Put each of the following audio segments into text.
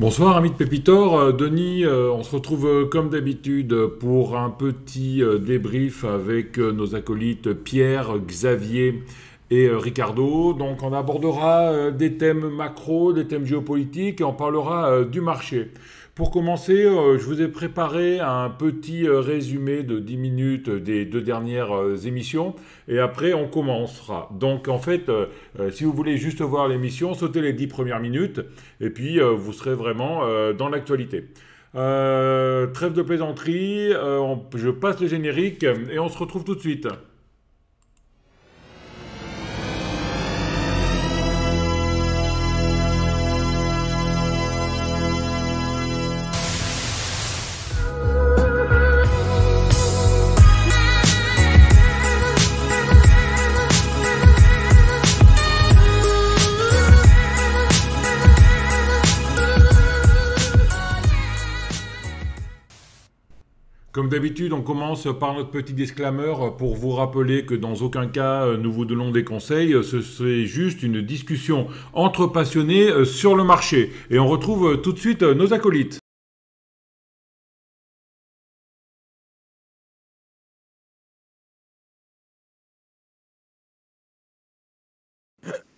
Bonsoir amis de Pépitor, Denis, on se retrouve comme d'habitude pour un petit débrief avec nos acolytes Pierre, Xavier et Ricardo. Donc on abordera des thèmes macro, des thèmes géopolitiques et on parlera du marché. Pour commencer, je vous ai préparé un petit résumé de 10 minutes des deux dernières émissions et après on commencera. Donc en fait, si vous voulez juste voir l'émission, sautez les 10 premières minutes et puis vous serez vraiment dans l'actualité. Trêve de plaisanterie, je passe le générique et on se retrouve tout de suite. Comme d'habitude, on commence par notre petit disclaimer pour vous rappeler que dans aucun cas nous vous donnons des conseils. Ce serait juste une discussion entre passionnés sur le marché. Et on retrouve tout de suite nos acolytes.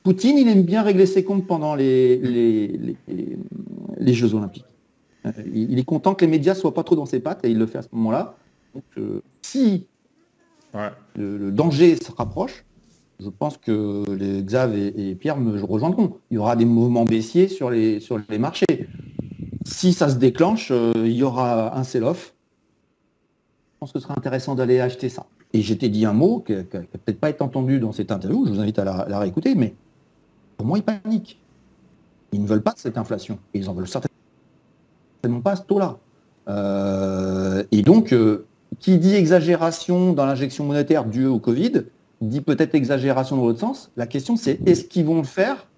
Poutine, il aime bien régler ses comptes pendant les Jeux Olympiques. Il est content que les médias soient pas trop dans ses pattes et il le fait à ce moment-là. Donc si ouais, le danger se rapproche, je pense que les Xav et Pierre me rejoindront. Il y aura des mouvements baissiers sur les marchés. Si ça se déclenche, il y aura un sell-off. Je pense que ce sera intéressant d'aller acheter ça. Et je t'ai dit un mot qui n'a peut-être pas été entendu dans cette interview, je vous invite à la réécouter, mais pour moi, ils paniquent. Ils ne veulent pas de cette inflation. Ils en veulent certainement pas à ce taux-là. Et donc, qui dit exagération dans l'injection monétaire due au Covid, dit peut-être exagération dans l'autre sens. La question, c'est est-ce qu'ils vont le faire?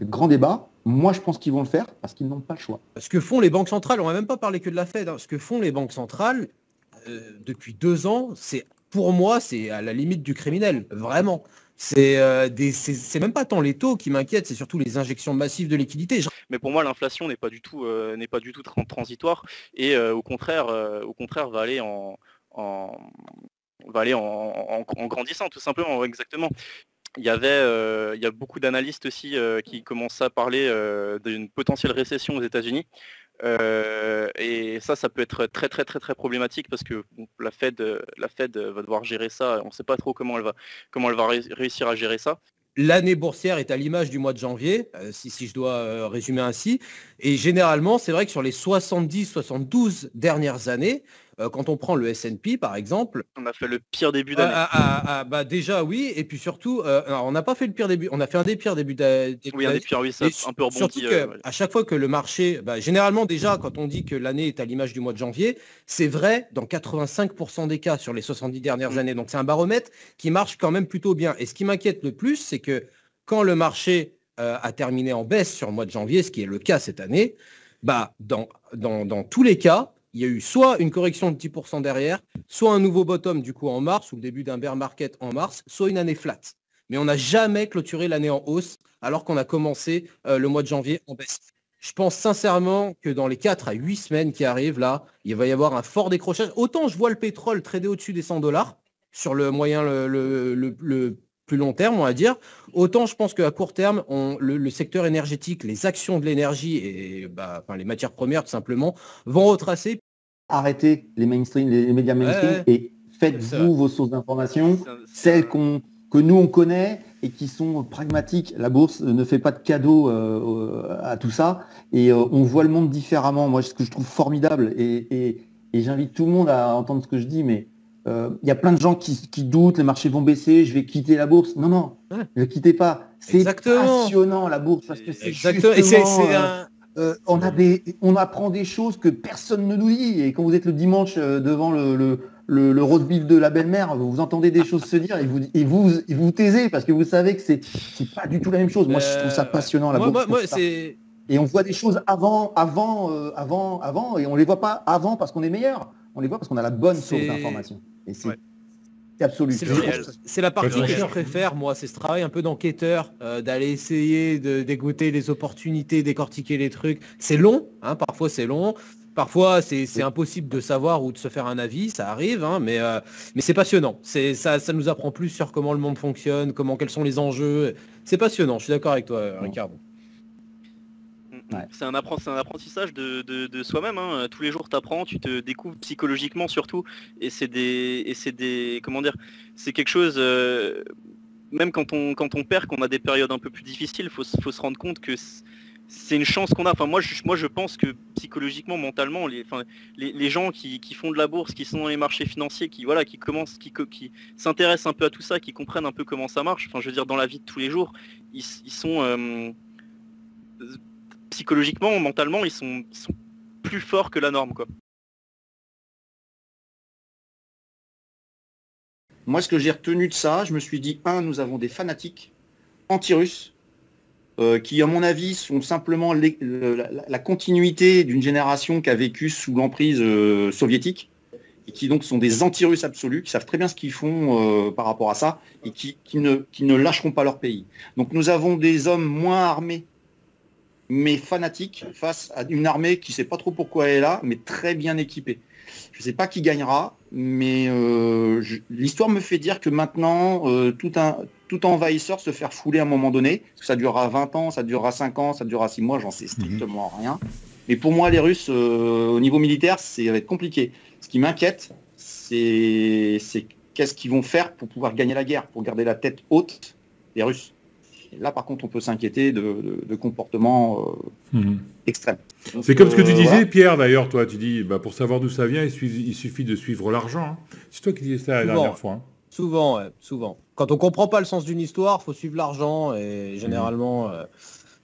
Grand débat. Moi, je pense qu'ils vont le faire parce qu'ils n'ont pas le choix. Ce que font les banques centrales, on va même pas parler que de la Fed, hein. Ce que font les banques centrales depuis 2 ans, c'est pour moi, c'est à la limite du criminel, vraiment. C'est même pas tant les taux qui m'inquiètent, c'est surtout les injections massives de liquidités. Mais pour moi, l'inflation n'est pas du tout transitoire et au contraire va aller en grandissant, tout simplement. Exactement. Il y a beaucoup d'analystes aussi qui commencent à parler d'une potentielle récession aux États-Unis. Et ça peut être très problématique parce que bon, la Fed va devoir gérer ça. On ne sait pas trop comment elle va réussir à gérer ça. L'année boursière est à l'image du mois de janvier, si je dois résumer ainsi. Et généralement, c'est vrai que sur les 70-72 dernières années, quand on prend le S&P par exemple, on a fait le pire début d'année. Bah déjà oui, et puis surtout, alors on n'a pas fait le pire début, on a fait un des pires débuts d'année. Oui, un des pires, oui, ça a un peu rebondi. Surtout que, à chaque fois que le marché, bah, généralement déjà quand on dit que l'année est à l'image du mois de janvier, c'est vrai dans 85% des cas sur les 70 dernières années. Donc c'est un baromètre qui marche quand même plutôt bien. Et ce qui m'inquiète le plus, c'est que quand le marché a terminé en baisse sur le mois de janvier, ce qui est le cas cette année, bah, dans tous les cas, il y a eu soit une correction de 10% derrière, soit un nouveau bottom du coup en mars, ou le début d'un bear market en mars, soit une année flat. Mais on n'a jamais clôturé l'année en hausse, alors qu'on a commencé le mois de janvier en baisse. Je pense sincèrement que dans les 4 à 8 semaines qui arrivent, là, il va y avoir un fort décrochage. Autant je vois le pétrole trader au-dessus des 100 $ sur le moyen, le plus long terme, on va dire, autant je pense qu'à court terme, le secteur énergétique, les actions de l'énergie et bah, enfin, les matières premières tout simplement vont retracer. Arrêtez les mainstream, les médias mainstream, ouais, et faites-vous vos sources d'information, celles que nous on connaît et qui sont pragmatiques. La bourse ne fait pas de cadeau à tout ça et on voit le monde différemment. Moi, ce que je trouve formidable et j'invite tout le monde à entendre ce que je dis, mais il y a plein de gens qui doutent, les marchés vont baisser, je vais quitter la bourse. Non, non, ouais, ne quittez pas. C'est passionnant la bourse parce que c'est justement... on apprend des choses que personne ne nous dit. Et quand vous êtes le dimanche devant le roast beef de la belle-mère, vous entendez des choses se dire et vous taisez parce que vous savez que c'est pas du tout la même chose. Moi, je trouve ça passionnant la bourse. Et on voit des choses avant et on les voit pas avant parce qu'on est meilleur. On les voit parce qu'on a la bonne source d'information. Et c'est Absolument. C'est la partie que je préfère, moi, c'est ce travail un peu d'enquêteur, d'aller essayer de dégoûter les opportunités, décortiquer les trucs. C'est long, hein, parfois c'est long. Parfois, c'est impossible de savoir ou de se faire un avis, ça arrive, hein, mais c'est passionnant. Ça nous apprend plus sur comment le monde fonctionne, quels sont les enjeux. C'est passionnant, je suis d'accord avec toi, Ricardo. Ouais. C'est un apprentissage de soi-même, hein. Tous les jours tu apprends, tu te découvres psychologiquement surtout. Et c'est quelque chose... même quand on perd, qu'on a des périodes un peu plus difficiles, il faut se rendre compte que... C'est une chance qu'on a. Enfin, moi, je pense que psychologiquement, mentalement, les gens qui font de la bourse, qui sont dans les marchés financiers, qui s'intéressent un peu à tout ça, qui comprennent un peu comment ça marche. Enfin, je veux dire, dans la vie de tous les jours, ils sont psychologiquement, mentalement, ils sont plus forts que la norme, quoi. Moi, ce que j'ai retenu de ça, je me suis dit, nous avons des fanatiques anti-russes. Qui, à mon avis, sont simplement la continuité d'une génération qui a vécu sous l'emprise soviétique, et qui donc sont des anti-russes absolus, qui savent très bien ce qu'ils font par rapport à ça, et qui ne lâcheront pas leur pays. Donc nous avons des hommes moins armés, mais fanatiques, face à une armée qui ne sait pas trop pourquoi elle est là, mais très bien équipée. Je ne sais pas qui gagnera, mais l'histoire me fait dire que maintenant, tout envahisseur se faire fouler à un moment donné, parce que ça durera 20 ans, ça durera 5 ans, ça durera 6 mois, j'en sais strictement rien. Mais pour moi, les Russes, au niveau militaire, ça va être compliqué. Ce qui m'inquiète, c'est qu'est-ce qu'ils vont faire pour pouvoir gagner la guerre, pour garder la tête haute des Russes. Et là, par contre, on peut s'inquiéter de comportements extrêmes. C'est comme ce que tu disais, voilà. Pierre, d'ailleurs, toi, tu dis, pour savoir d'où ça vient, il suffit de suivre l'argent. Hein. C'est toi qui disais ça la dernière fois. Hein. Souvent, ouais, souvent. Quand on ne comprend pas le sens d'une histoire, il faut suivre l'argent et généralement,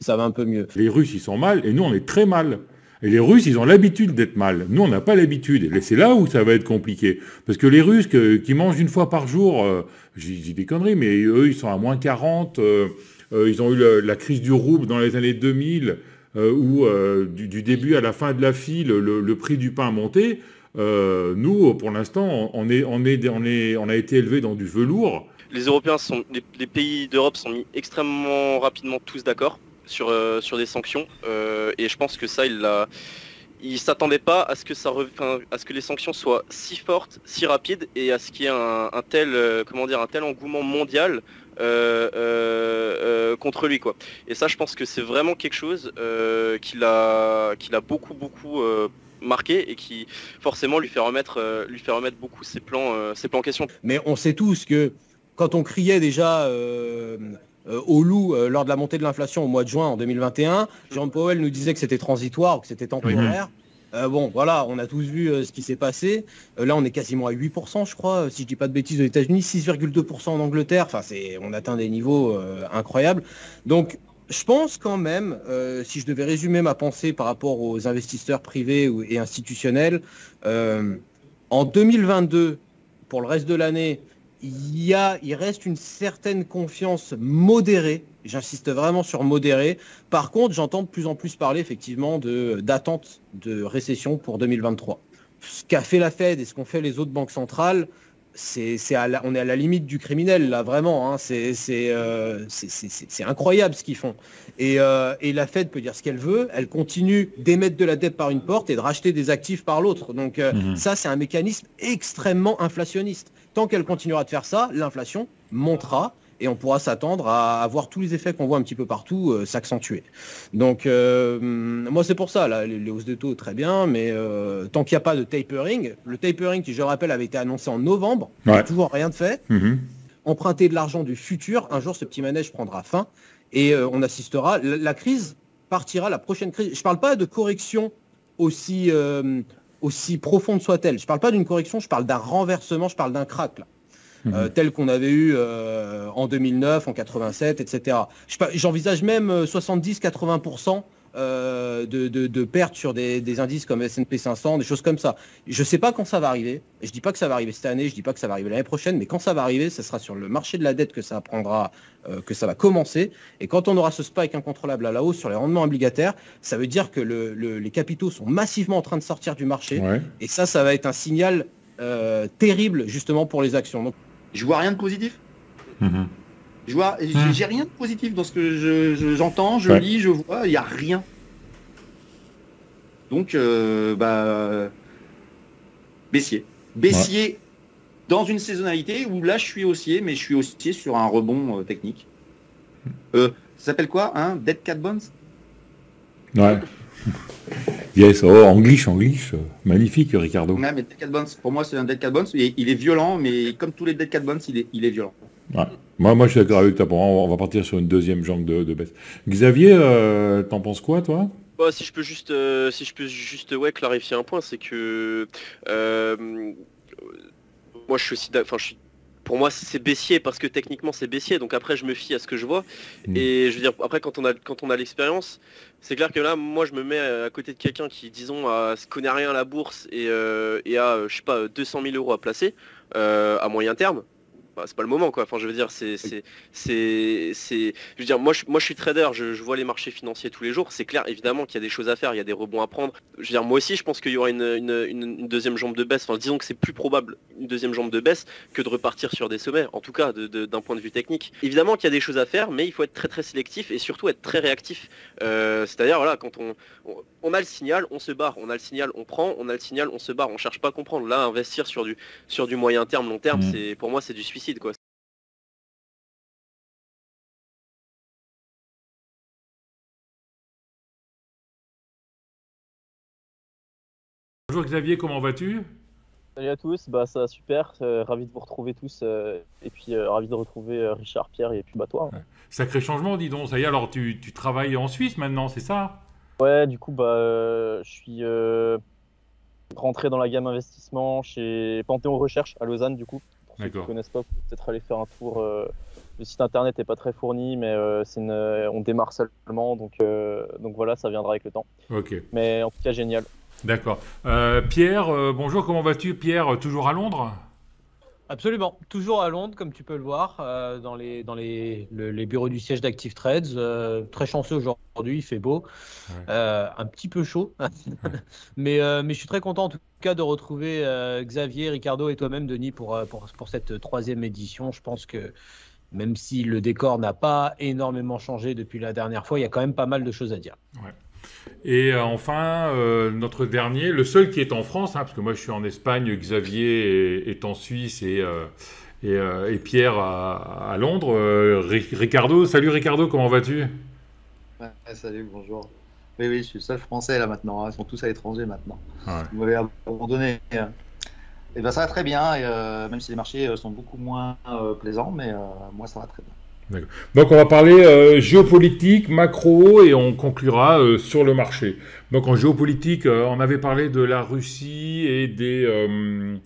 ça va un peu mieux. Les Russes, ils sont mal et nous, on est très mal. Et les Russes, ils ont l'habitude d'être mal. Nous, on n'a pas l'habitude. Et c'est là où ça va être compliqué. Parce que les Russes qui mangent une fois par jour, je dis des conneries, mais eux, ils sont à moins 40. Ils ont eu la crise du rouble dans les années 2000, où du début à la fin de la file, le prix du pain a monté. Nous, pour l'instant, on a été élevés dans du velours. Les pays d'Europe sont mis extrêmement rapidement tous d'accord sur des sanctions. Et je pense que ça, ils ne s'attendaient pas à ce que les sanctions soient si fortes, si rapides, et à ce qu'il y ait un tel engouement mondial contre lui, quoi. Et ça, je pense que c'est vraiment quelque chose qu'il a beaucoup marqué et qui forcément lui fait remettre beaucoup ses plans en question. Mais on sait tous que quand on criait déjà au loup lors de la montée de l'inflation au mois de juin en 2021, Jerome Powell nous disait que c'était transitoire, que c'était temporaire. Bon, voilà, on a tous vu ce qui s'est passé. Là, on est quasiment à 8%, je crois, si je dis pas de bêtises, aux États-Unis, 6,2% en Angleterre. Enfin, on atteint des niveaux incroyables. Donc, je pense quand même, si je devais résumer ma pensée par rapport aux investisseurs privés et institutionnels, en 2022, pour le reste de l'année, il reste une certaine confiance modérée. J'insiste vraiment sur modéré. Par contre, j'entends de plus en plus parler effectivement d'attente de récession pour 2023. Ce qu'a fait la Fed et ce qu'ont fait les autres banques centrales, on est à la limite du criminel, là, vraiment. Hein. C'est incroyable ce qu'ils font. Et la Fed peut dire ce qu'elle veut. Elle continue d'émettre de la dette par une porte et de racheter des actifs par l'autre. Donc ça, c'est un mécanisme extrêmement inflationniste. Tant qu'elle continuera de faire ça, l'inflation montera. Et on pourra s'attendre à voir tous les effets qu'on voit un petit peu partout s'accentuer. Donc, moi, c'est pour ça, là, les hausses de taux, très bien, mais tant qu'il n'y a pas de tapering, le tapering, qui, je le rappelle, avait été annoncé en novembre, il n'y a toujours rien de fait. Emprunter de l'argent du futur, un jour, ce petit manège prendra fin, et on assistera, la crise partira, la prochaine crise. Je ne parle pas de correction aussi profonde soit-elle. Je ne parle pas d'une correction, je parle d'un renversement, je parle d'un crack, là. Tel qu'on avait eu en 2009, en 87, etc. J'envisage même 70-80% de pertes sur des indices comme S&P 500, des choses comme ça. Je ne sais pas quand ça va arriver. Je ne dis pas que ça va arriver cette année, je ne dis pas que ça va arriver l'année prochaine, mais quand ça va arriver, ce sera sur le marché de la dette que ça va commencer. Et quand on aura ce spike incontrôlable à la hausse sur les rendements obligataires, ça veut dire que les capitaux sont massivement en train de sortir du marché. Et ça va être un signal terrible justement pour les actions. Donc, je vois rien de positif. Mmh. Je vois, j'ai rien de positif dans ce que j'entends, je lis, je vois, il n'y a rien. Donc, baissier. Baissier dans une saisonnalité où là, je suis haussier, mais je suis haussier sur un rebond technique. Ça s'appelle quoi, hein? Dead Cat Bones? Ouais. Yes, oh, English. Magnifique, Ricardo. Ouais, mais Dead Cat Bones, pour moi, c'est un Dead Cat Bones. Il est violent, mais comme tous les Dead Cat Bones, il est violent. Ouais. Moi, je suis d'accord avec toi. On va partir sur une deuxième jambe de baisse. Xavier, t'en penses quoi, toi? Bon, si je peux juste, clarifier un point, c'est que moi, je suis aussi, pour moi, c'est baissier parce que techniquement, c'est baissier. Donc après, je me fie à ce que je vois. Et je veux dire, après, quand on a l'expérience, c'est clair que là, moi, je me mets à côté de quelqu'un qui, disons, se connaît rien à la bourse et a, je sais pas, 200 000 euros à placer à moyen terme. Bah, c'est pas le moment, quoi. Enfin, je veux dire, je veux dire, moi je suis trader, je vois les marchés financiers tous les jours. C'est clair, évidemment qu'il y a des choses à faire, il y a des rebonds à prendre. Je veux dire, moi aussi, je pense qu'il y aura une deuxième jambe de baisse. Enfin, disons que c'est plus probable une deuxième jambe de baisse que de repartir sur des sommets, en tout cas d'un point de vue technique. Évidemment qu'il y a des choses à faire, mais il faut être très sélectif et surtout être très réactif. C'est-à-dire, voilà, quand on a le signal, on se barre. On a le signal, on prend. On a le signal, on se barre. On cherche pas à comprendre. Là, investir sur du moyen terme, long terme, c'est, pour moi, c'est du suicide. Quoi. Bonjour Xavier, comment vas-tu? Salut à tous, bah ça va super, ravi de vous retrouver tous et puis ravi de retrouver Richard, Pierre et puis bah toi. Hein. Sacré changement dis donc, ça y est, alors tu travailles en Suisse maintenant, c'est ça? Ouais, du coup bah je suis rentré dans la gamme investissement chez Panthéon Recherche à Lausanne du coup. Ceux qui ne connaissent pas, peut-être aller faire un tour. Le site internet n'est pas très fourni, mais on démarre seulement, donc voilà, ça viendra avec le temps. Ok. Mais en tout cas, génial. D'accord. Pierre, bonjour, comment vas-tu? Pierre, toujours à Londres? Absolument, toujours à Londres, comme tu peux le voir, dans les bureaux du siège d'Active Trades. Très chanceux aujourd'hui, il fait beau, un petit peu chaud, mais je suis très content en tout cas de retrouver Xavier, Ricardo et toi-même, Denis, pour cette troisième édition. Je pense que même si le décor n'a pas énormément changé depuis la dernière fois, il y a quand même pas mal de choses à dire. Ouais. Et enfin, notre dernier, le seul qui est en France, hein, parce que moi je suis en Espagne, Xavier est en Suisse et Pierre à Londres. Ricardo, salut Ricardo, comment vas-tu? Salut, bonjour. Oui, je suis le seul français là maintenant, hein. Ils sont tous à l'étranger maintenant. Ouais. Vous m'avez abandonné. Et ben, ça va très bien, et, même si les marchés sont beaucoup moins plaisants, mais moi ça va très bien. Donc on va parler géopolitique, macro, et on conclura sur le marché. Donc en géopolitique, on avait parlé de la Russie et de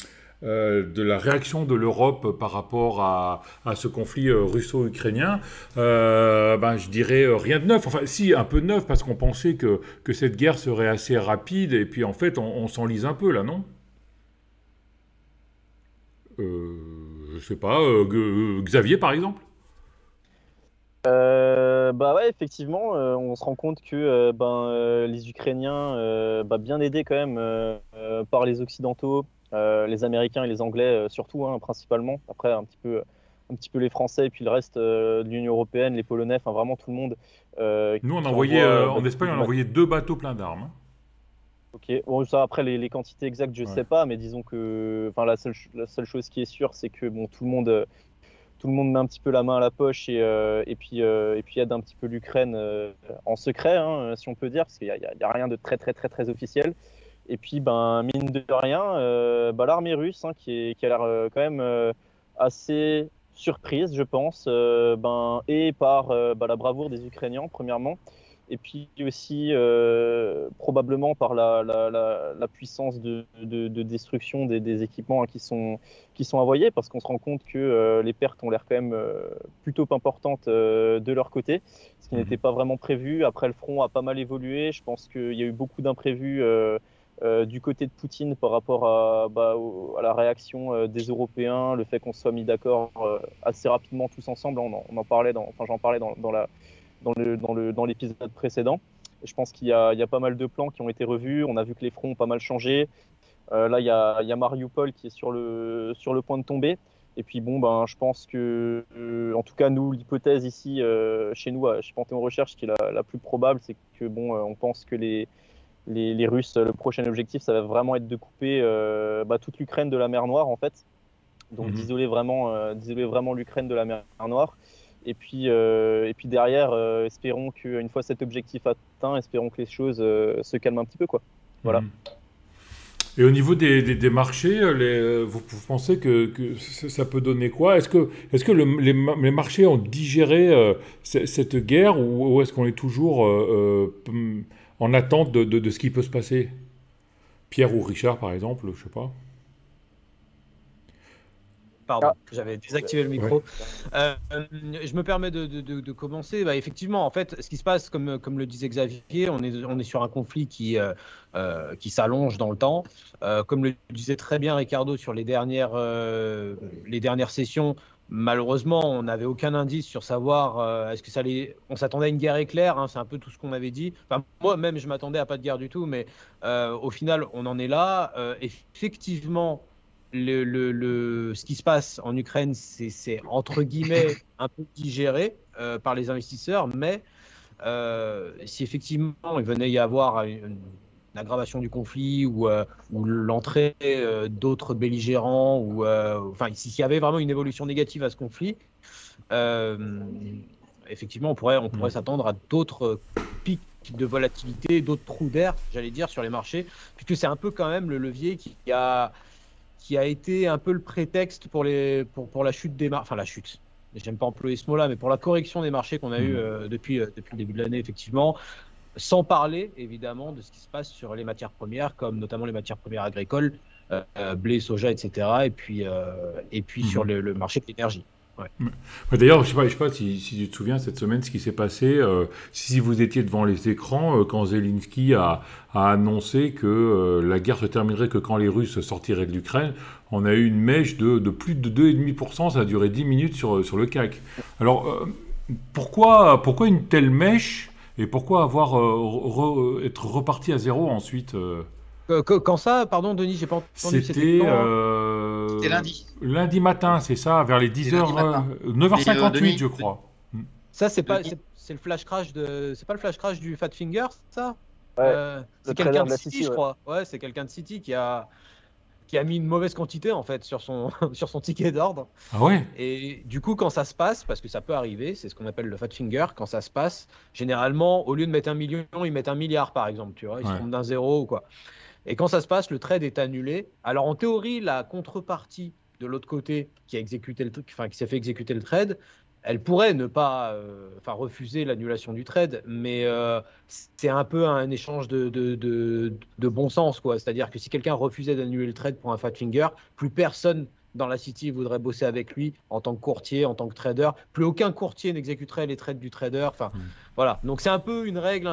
la réaction de l'Europe par rapport à ce conflit russo-ukrainien. Je dirais rien de neuf, enfin si, un peu de neuf, parce qu'on pensait que cette guerre serait assez rapide, et puis en fait on s'enlise un peu là, non? Je sais pas, Xavier par exemple? Bah ouais, effectivement, on se rend compte que les Ukrainiens, bien aidés quand même par les Occidentaux, les Américains et les Anglais surtout, hein, principalement. Après, un petit peu les Français et puis le reste de l'Union européenne, les Polonais, enfin vraiment tout le monde. Nous, on envoyait en Espagne, on envoyait 2 bateaux pleins d'armes. Hein. Ok, bon, ça après les quantités exactes, je sais pas, mais disons que, enfin la seule chose qui est sûre, c'est que bon, tout le monde met un petit peu la main à la poche et puis aide un petit peu l'Ukraine en secret, hein, si on peut dire, parce qu'il n'y a rien de très officiel. Et puis, mine de rien, l'armée russe, hein, qui a l'air quand même assez surprise, je pense, et par la bravoure des Ukrainiens, premièrement, et puis aussi probablement par la puissance de destruction des équipements, hein, qui sont envoyés, parce qu'on se rend compte que les pertes ont l'air quand même plutôt importantes de leur côté, ce qui n'était pas vraiment prévu. Après, le front a pas mal évolué, je pense qu'il y a eu beaucoup d'imprévus du côté de Poutine par rapport à la réaction des Européens, le fait qu'on se soit mis d'accord assez rapidement tous ensemble, j'en parlais dans l'épisode précédent. Je pense qu'il y a pas mal de plans qui ont été revus. On a vu que les fronts ont pas mal changé. Là, il y a Mariupol qui est sur le point de tomber. Et puis bon, ben, je pense que, en tout cas, nous, l'hypothèse ici, chez nous, chez Panthéon Recherche, qui est la plus probable, c'est que bon, on pense que les Russes, le prochain objectif, ça va vraiment être de couper toute l'Ukraine de la mer Noire, en fait. Donc d'isoler vraiment l'Ukraine de la mer Noire. Et puis derrière, espérons qu'une fois cet objectif atteint, espérons que les choses se calment un petit peu, quoi. Voilà. Et au niveau des marchés, vous pensez que ça peut donner quoi? Est-ce que les marchés ont digéré cette guerre, ou est-ce qu'on est toujours en attente de ce qui peut se passer? Pierre ou Richard, par exemple, je ne sais pas. Pardon, j'avais désactivé le micro. Ouais. Je me permets de commencer. Bah, effectivement, en fait, ce qui se passe, comme le disait Xavier, on est sur un conflit qui s'allonge dans le temps. Comme le disait très bien Ricardo sur les dernières sessions, malheureusement, on n'avait aucun indice sur savoir est-ce que ça allait. On s'attendait à une guerre éclair, hein, c'est un peu tout ce qu'on avait dit. Enfin, moi-même, je m'attendais à pas de guerre du tout, mais au final, on en est là. Effectivement. Ce qui se passe en Ukraine, c'est entre guillemets un peu digéré par les investisseurs, mais si effectivement il venait y avoir une aggravation du conflit ou l'entrée d'autres belligérants, ou enfin s'il y avait vraiment une évolution négative à ce conflit, effectivement on pourrait s'attendre à d'autres pics de volatilité, d'autres trous d'air, j'allais dire, sur les marchés, puisque c'est un peu quand même le levier qui a été un peu le prétexte pour la chute des marchés, enfin la chute, j'aime pas employer ce mot-là, mais pour la correction des marchés qu'on a eue depuis le début de l'année, effectivement, sans parler évidemment de ce qui se passe sur les matières premières, comme notamment les matières premières agricoles, blé, soja, etc., et puis sur le marché de l'énergie. Ouais. D'ailleurs, je sais pas si tu te souviens cette semaine ce qui s'est passé, si vous étiez devant les écrans quand Zelensky a annoncé que la guerre se terminerait que quand les Russes sortiraient de l'Ukraine, on a eu une mèche de plus de 2,5%, ça a duré 10 minutes sur le CAC. Alors pourquoi une telle mèche, et pourquoi avoir être reparti à zéro ensuite Quand ça, pardon Denis, j'ai pas entendu. C'était lundi. Lundi matin, c'est ça, vers les 10h, 9h58, Denis, je crois. Ça, c'est le flash crash c'est pas le flash crash du Fat Finger, ça. Ouais, c'est quelqu'un de City, je crois. Ouais, c'est quelqu'un de City qui a mis une mauvaise quantité en fait sur son ticket d'ordre. Ah ouais. Et du coup, quand ça se passe, parce que ça peut arriver, c'est ce qu'on appelle le Fat Finger, quand ça se passe, généralement, au lieu de mettre 1 million, ils mettent 1 milliard, par exemple, tu vois, ils se trompent d'un zéro ou quoi. Et quand ça se passe, le trade est annulé. Alors en théorie, la contrepartie de l'autre côté qui s'est fait exécuter le trade, elle pourrait ne pas refuser l'annulation du trade, mais c'est un peu un échange de bon sens, quoi. C'est-à-dire que si quelqu'un refusait d'annuler le trade pour un fat finger, plus personne dans la City voudrait bosser avec lui en tant que courtier, en tant que trader. Plus aucun courtier n'exécuterait les trades du trader. Enfin, voilà. Donc c'est un peu une règle,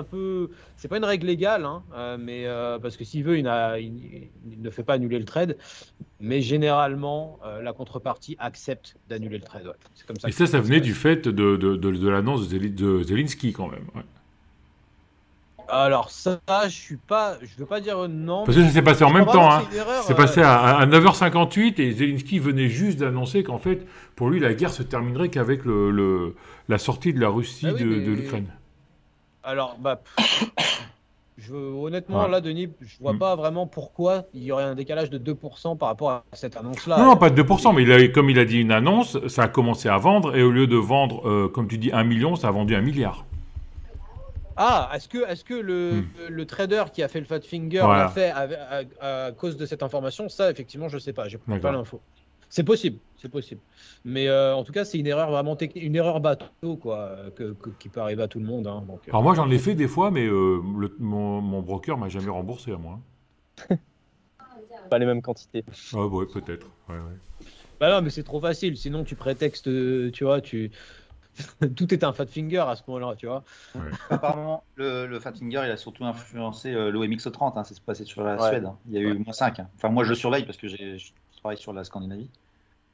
c'est pas une règle légale, hein, mais parce que s'il veut, il ne fait pas annuler le trade. Mais généralement, la contrepartie accepte d'annuler le trade. Ouais. C'est comme ça. Et ça venait du fait de l'annonce de Zelensky, quand même. Ouais. Alors ça, je veux pas dire non. Parce que ça s'est passé en même temps. Hein. C'est passé à 9h58 et Zelensky venait juste d'annoncer qu'en fait, pour lui, la guerre se terminerait qu'avec la sortie de la Russie de l'Ukraine. Alors, honnêtement, là, Denis, je vois pas vraiment pourquoi il y aurait un décalage de 2% par rapport à cette annonce-là. Non, pas de 2%, mais comme il a dit une annonce, ça a commencé à vendre et au lieu de vendre, comme tu dis, 1 million, ça a vendu 1 milliard. Ah, est-ce que le trader qui a fait le fat finger l'a fait à cause de cette information? Ça, effectivement, je ne sais pas. Je n'ai pas l'info. C'est possible, c'est possible. Mais en tout cas, c'est une erreur vraiment technique, une erreur bateau, quoi, qui peut arriver à tout le monde. Hein, donc, alors moi, j'en ai fait des fois, mais mon broker m'a jamais remboursé à moi. Pas les mêmes quantités. Ah ouais, peut-être. Ouais, ouais. Bah non, mais c'est trop facile. Sinon, tu prétextes, tu vois, tout est un fat finger à ce moment-là, tu vois. Ouais. Apparemment, le fat finger, il a surtout influencé l'OMXO30. Hein, c'est passé sur la Suède. Hein. Il y a eu -5. Hein. Enfin, moi, je surveille parce que je travaille sur la Scandinavie.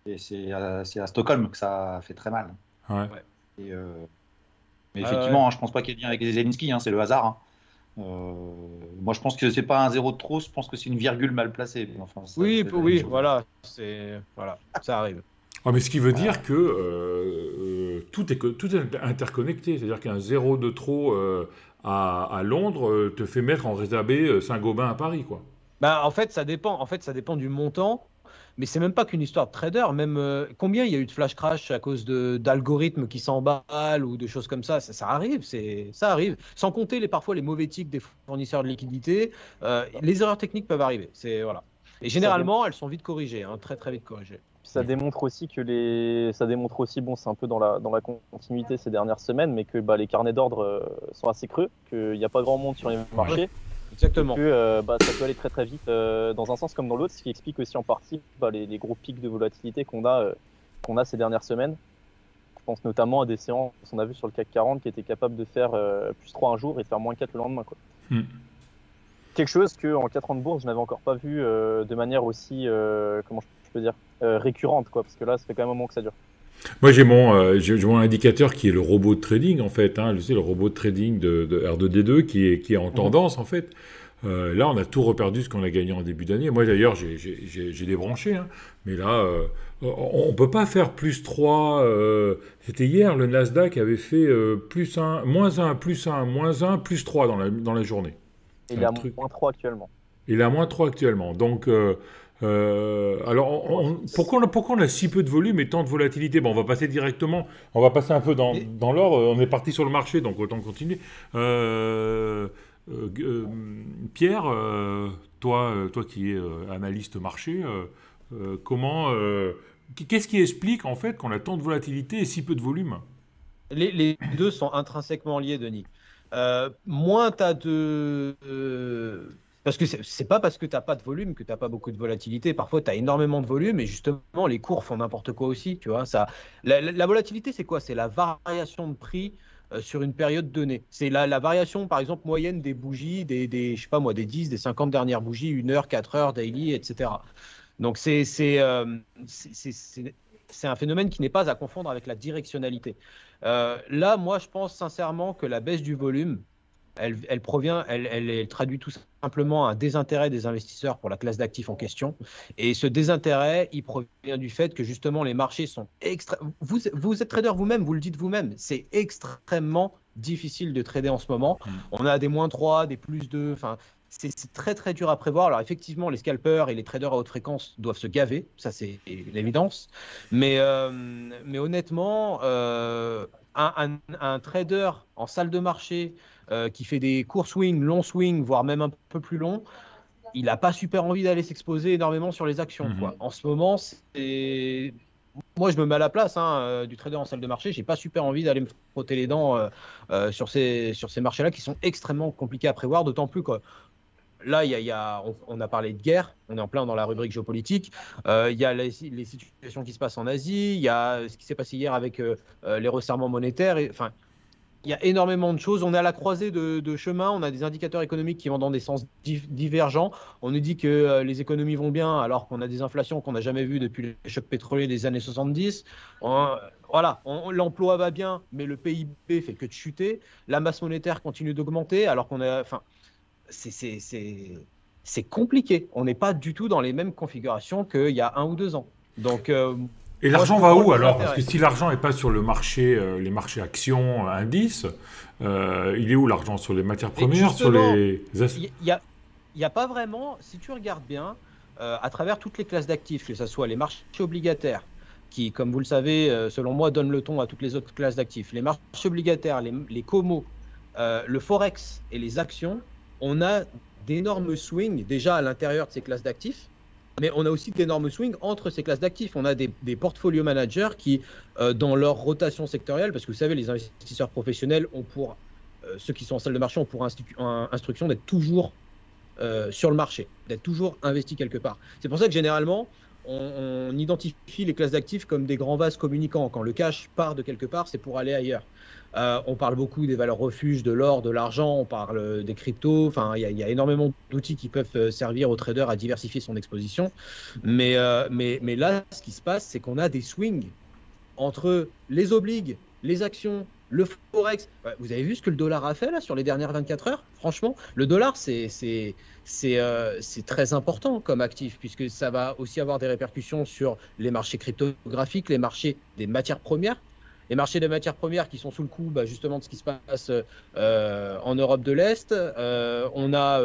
Et c'est à Stockholm que ça fait très mal. Ouais. Et, mais effectivement, hein, je pense pas qu'il y ait lien avec Zelensky. Hein, c'est le hasard. Hein. Moi, je pense que c'est pas un zéro de trop. Je pense que c'est une virgule mal placée. Enfin, ça, oui, voilà. Ça arrive. Oh, mais ce qui veut dire que tout est interconnecté. C'est-à-dire qu'un zéro de trop à Londres te fait mettre en rétabé Saint-Gobain à Paris, quoi. Bah, en fait, ça dépend. En fait, ça dépend du montant. Mais c'est même pas qu'une histoire de trader. Même combien il y a eu de flash crash à cause d'algorithmes qui s'emballent ou de choses comme ça. Ça arrive, ça arrive. Sans compter parfois les mauvais tics des fournisseurs de liquidités. Les erreurs techniques peuvent arriver. Voilà. Et généralement, elles sont vite corrigées, hein, très très vite corrigées. Ça démontre aussi que bon, c'est un peu dans la continuité ces dernières semaines, mais que les carnets d'ordre sont assez creux, qu'il n'y a pas grand monde sur les marchés. Exactement. Et que ça peut aller très très vite dans un sens comme dans l'autre, ce qui explique aussi en partie les gros pics de volatilité qu'on a ces dernières semaines. Je pense notamment à des séances qu'on a vu sur le CAC 40 qui étaient capables de faire plus 3 un jour et de faire moins 4 le lendemain, quoi. Mm. Quelque chose qu'en 4 ans de bourse, je n'avais encore pas vu de manière aussi, comment je peux dire, récurrente, quoi, parce que là, ça fait quand même un moment que ça dure. Moi, j'ai mon indicateur qui est le robot de trading, en fait, hein, le robot de trading de R2D2 qui est en tendance, en fait. Là, on a tout reperdu ce qu'on a gagné en début d'année. Moi, d'ailleurs, j'ai débranché, hein, mais là, on ne peut pas faire plus 3. C'était hier, le Nasdaq avait fait plus 1, moins 1, plus 1, moins 1, plus 3 dans la journée. Il est à moins 3 actuellement. Il est à moins 3 actuellement. Donc, alors, pourquoi on a si peu de volume et tant de volatilité? Bon, on va passer directement, on va passer un peu dans l'or. On est parti sur le marché, donc autant continuer. Pierre, toi qui es analyste marché, qu'est-ce qui explique en fait qu'on a tant de volatilité et si peu de volume? Les deux sont intrinsèquement liés, Denis. Moins tu as de... parce que c'est pas parce que tu n'as pas de volume que tu n'as pas beaucoup de volatilité. Parfois, tu as énormément de volume et justement, les cours font n'importe quoi aussi. Tu vois, ça... la volatilité, c'est quoi? C'est la variation de prix sur une période donnée. C'est la variation, par exemple, moyenne des bougies, je sais pas moi, des 10, des 50 dernières bougies, 1 heure, 4 heures, daily, etc. Donc, c'est un phénomène qui n'est pas à confondre avec la directionnalité. Là, moi, je pense sincèrement que la baisse du volume, elle traduit tout simplement un désintérêt des investisseurs pour la classe d'actifs en question. Et ce désintérêt, il provient du fait que justement les marchés sont extrêmement... Vous êtes trader vous-même, vous le dites vous-même, c'est extrêmement difficile de trader en ce moment. On a des moins 3, des plus 2, enfin... C'est très très dur à prévoir. Alors effectivement, les scalpers et les traders à haute fréquence doivent se gaver, ça c'est une évidence. Mais honnêtement, un trader en salle de marché qui fait des courts swings, longs swings, voire même un peu plus longs, il n'a pas super envie d'aller s'exposer énormément sur les actions, quoi. En ce moment, c'est... Moi, je me mets à la place du trader en salle de marché. J'ai pas super envie d'aller me frotter les dents sur ces marchés-là qui sont extrêmement compliqués à prévoir, d'autant plus que là, on a parlé de guerre. On est en plein dans la rubrique géopolitique. Il y a les situations qui se passent en Asie. Il y a ce qui s'est passé hier avec les resserrements monétaires. Enfin, il y a énormément de choses. On est à la croisée de chemins. On a des indicateurs économiques qui vont dans des sens divergents. On nous dit que les économies vont bien alors qu'on a des inflations qu'on n'a jamais vues depuis les chocs pétroliers des années 70. Voilà, l'emploi va bien, mais le PIB fait que de chuter. La masse monétaire continue d'augmenter alors qu'on a... Enfin, c'est compliqué. On n'est pas du tout dans les mêmes configurations qu'il y a 1 ou 2 ans. Donc... Et l'argent va où alors? Parce que si l'argent n'est pas sur le marché, les marchés actions, indices, il est où l'argent? Sur les matières premières, sur les... Il n'y a pas vraiment, si tu regardes bien, à travers toutes les classes d'actifs, que ce soit les marchés obligataires, qui, comme vous le savez, selon moi, donnent le ton à toutes les autres classes d'actifs, les marchés obligataires, les comos, le forex et les actions, on a d'énormes swings déjà à l'intérieur de ces classes d'actifs. Mais on a aussi d'énormes swings entre ces classes d'actifs. On a des portfolio managers qui, dans leur rotation sectorielle, parce que vous savez, les investisseurs professionnels ont pour ceux qui sont en salle de marché ont pour instruction d'être toujours sur le marché, d'être toujours investis quelque part. C'est pour ça que généralement, on identifie les classes d'actifs comme des grands vases communicants. Quand le cash part de quelque part, c'est pour aller ailleurs. On parle beaucoup des valeurs refuges, de l'or, de l'argent, on parle des cryptos. Enfin, il y a énormément d'outils qui peuvent servir aux traders à diversifier son exposition. Mais là, ce qui se passe, c'est qu'on a des swings entre les obligues, les actions, le forex. Vous avez vu ce que le dollar a fait là sur les dernières 24 heures? Franchement, le dollar, c'est très important comme actif, puisque ça va aussi avoir des répercussions sur les marchés cryptographiques, les marchés des matières premières. Les marchés des matières premières qui sont sous le coup justement de ce qui se passe en Europe de l'Est. On a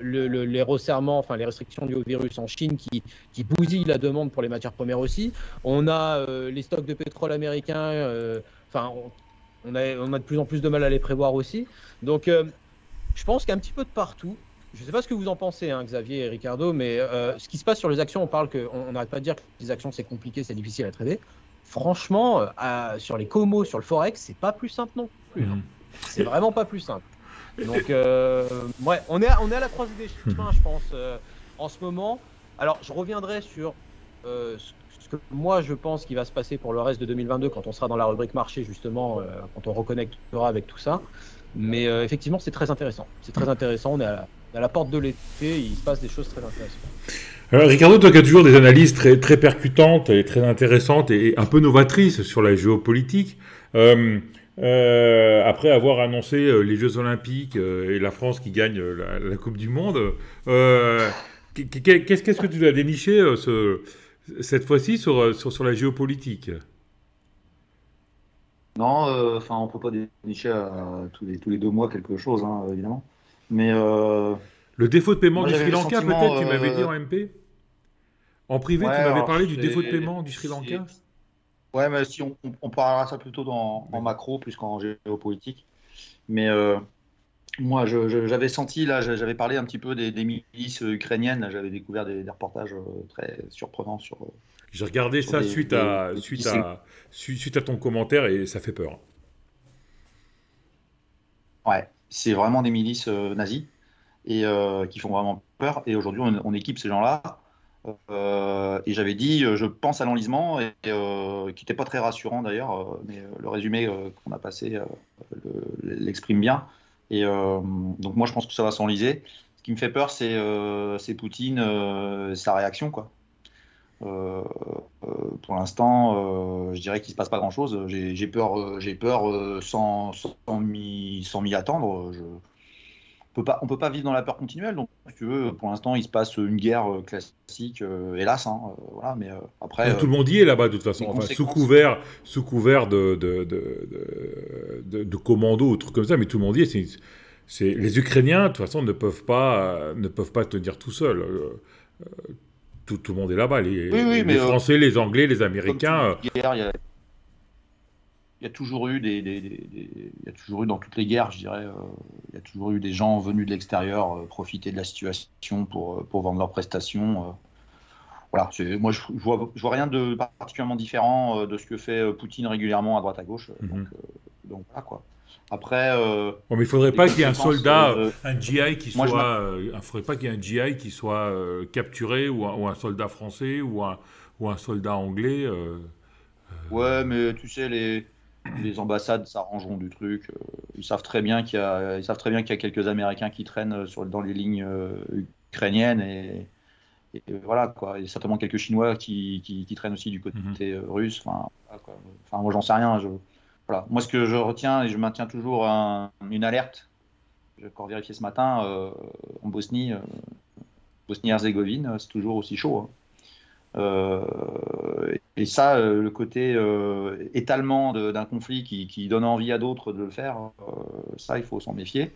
les resserrements, enfin les restrictions dues au virus en Chine qui bousillent la demande pour les matières premières aussi. On a les stocks de pétrole américains, enfin on a de plus en plus de mal à les prévoir aussi. Donc je pense qu'un petit peu de partout. Je ne sais pas ce que vous en pensez, hein, Xavier et Ricardo, mais ce qui se passe sur les actions, on parle que on n'arrête pas de dire que les actions c'est compliqué, c'est difficile à trader. Franchement, sur les comos, sur le forex, c'est pas plus simple non plus. Hein. C'est vraiment pas plus simple. Donc, ouais, on est à la croisée des chemins, je pense, en ce moment. Alors, je reviendrai sur ce que moi je pense qui va se passer pour le reste de 2022 quand on sera dans la rubrique marché, justement, quand on reconnectera avec tout ça. Mais effectivement, c'est très intéressant. C'est très intéressant. On est à la porte de l'été, il se passe des choses très intéressantes. Alors, Ricardo, toi qui as toujours des analyses très, très percutantes et très intéressantes et un peu novatrices sur la géopolitique, après avoir annoncé les Jeux Olympiques et la France qui gagne la Coupe du Monde, qu'est-ce que tu as déniché cette fois-ci sur la géopolitique? Non, on ne peut pas dénicher tous les deux mois quelque chose, hein, évidemment. Mais le défaut de paiement du Sri Lanka, peut-être, tu m'avais dit en MP? En privé, ouais, tu m'avais parlé du défaut de paiement du Sri Lanka. Ouais, mais si on parlera ça plutôt en macro plus qu'en géopolitique. Mais moi, j'avais senti, là, j'avais parlé un petit peu des milices ukrainiennes. J'avais découvert des reportages très surprenants sur. J'ai regardé sur ça suite à ton commentaire et ça fait peur. Ouais, c'est vraiment des milices nazies et qui font vraiment peur. Et aujourd'hui, on équipe ces gens-là. Et j'avais dit, je pense à l'enlisement, qui n'était pas très rassurant d'ailleurs, mais le résumé qu'on a passé l'exprime bien. Et donc moi, je pense que ça va s'enliser. Ce qui me fait peur, c'est Poutine, sa réaction, quoi. Pour l'instant, je dirais qu'il ne se passe pas grand-chose. J'ai peur sans m'y attendre. On ne peut pas vivre dans la peur continuelle. Donc, si tu veux, pour l'instant, il se passe une guerre classique, hélas. Hein, voilà, mais après, tout le monde y est là-bas, de toute façon. Enfin, sous couvert de commandos ou trucs comme ça, mais tout le monde y est. Les Ukrainiens, de toute façon, ne peuvent pas tenir tout seuls. Tout le monde est là-bas, les Français, les Anglais, les Américains. Il y a toujours eu dans toutes les guerres, je dirais, il y a toujours eu des gens venus de l'extérieur profiter de la situation pour vendre leurs prestations. Voilà, moi je vois rien de particulièrement différent de ce que fait Poutine régulièrement à droite à gauche. Donc voilà quoi. Après, bon, mais il faudrait pas qu'il y ait un soldat, un GI qui soit, faudrait pas qu'il y ait un GI qui soit capturé ou un soldat français ou un soldat anglais. Ouais, mais tu sais, les ambassades s'arrangeront du truc. Ils savent très bien qu'il y a quelques Américains qui traînent dans les lignes ukrainiennes et voilà quoi. Il y a certainement quelques Chinois qui traînent aussi du côté russe. Enfin, moi j'en sais rien. Voilà. Moi, ce que je retiens, et je maintiens toujours une alerte, j'ai encore vérifié ce matin, en Bosnie, Bosnie-Herzégovine, c'est toujours aussi chaud. Hein. Et ça, le côté étalement d'un conflit qui donne envie à d'autres de le faire, ça, il faut s'en méfier.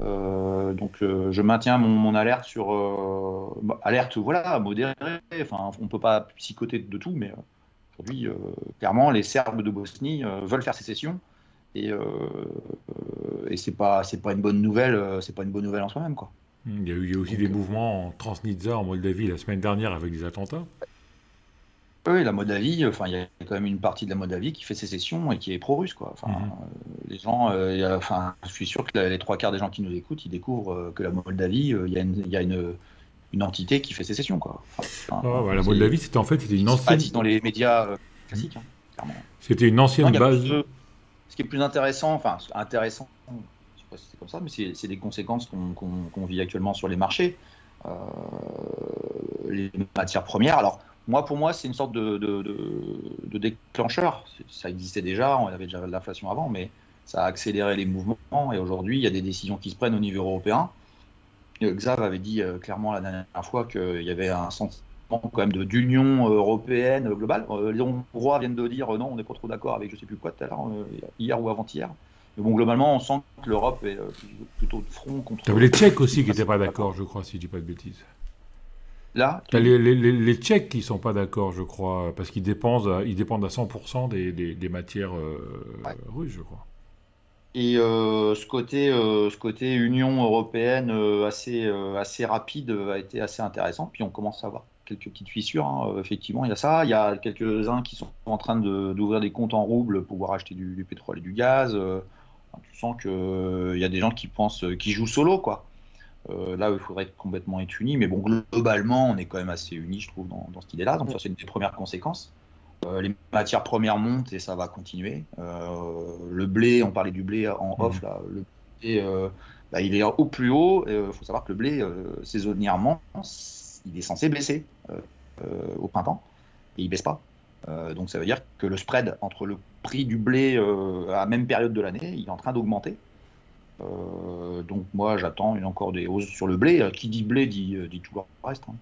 Donc, je maintiens mon alerte sur... alerte, voilà, modérée. Enfin, on ne peut pas psychoter de tout, mais... Aujourd'hui, clairement, les Serbes de Bosnie veulent faire sécession et c'est pas une bonne nouvelle, c'est pas une bonne nouvelle en soi-même quoi. Il y a aussi des mouvements en Transnistrie en Moldavie la semaine dernière avec des attentats. Oui, la Moldavie, enfin il y a quand même une partie de la Moldavie qui fait sécession et qui est pro-russe quoi. Enfin les gens, je suis sûr que les trois quarts des gens qui nous écoutent, ils découvrent que la Moldavie, il y a une entité qui fait sécession quoi. La Moldavie, c'était une ancienne. Dans les médias classiques, hein, clairement. C'était une ancienne base. Ce qui est plus intéressant, je sais pas si c'est comme ça, mais c'est des conséquences qu'on vit actuellement sur les marchés, les matières premières. Alors, Moi, pour moi, c'est une sorte de déclencheur. Ça existait déjà, on avait déjà de l'inflation avant, mais ça a accéléré les mouvements. Et aujourd'hui, il y a des décisions qui se prennent au niveau européen. Xav avait dit clairement la dernière fois qu'il y avait un sentiment quand même d'union européenne globale. Les Hongrois viennent de dire non, on n'est pas trop d'accord avec je ne sais plus quoi tout à l'heure, hier ou avant-hier. Mais bon, globalement, on sent que l'Europe est plutôt de front contre... Tu avais les Tchèques aussi qui n'étaient pas d'accord, je crois, si je ne dis pas de bêtises. Là, tu as les Tchèques qui ne sont pas d'accord, je crois, parce qu'ils dépendent à 100% des matières russes, je crois. Et ce côté Union européenne assez rapide a été assez intéressant. Puis on commence à avoir quelques petites fissures, hein. Effectivement. Il y a ça, il y a quelques-uns qui sont en train d'ouvrir des comptes en roubles pour pouvoir acheter du pétrole et du gaz. Tu sens qu'il y a des gens qui pensent, qui jouent solo, quoi. Là, il faudrait complètement être unis. Mais bon, globalement, on est quand même assez unis, je trouve, dans cette idée-là. Donc ça, c'est une des premières conséquences. Les matières premières montent et ça va continuer. Le blé, on parlait du blé en off, là, le blé, il est au plus haut. Il faut savoir que le blé, saisonnièrement, il est censé baisser au printemps et il ne baisse pas. Donc ça veut dire que le spread entre le prix du blé à la même période de l'année, il est en train d'augmenter. Donc moi, j'attends encore des hausses sur le blé. Qui dit blé dit tout le reste, hein.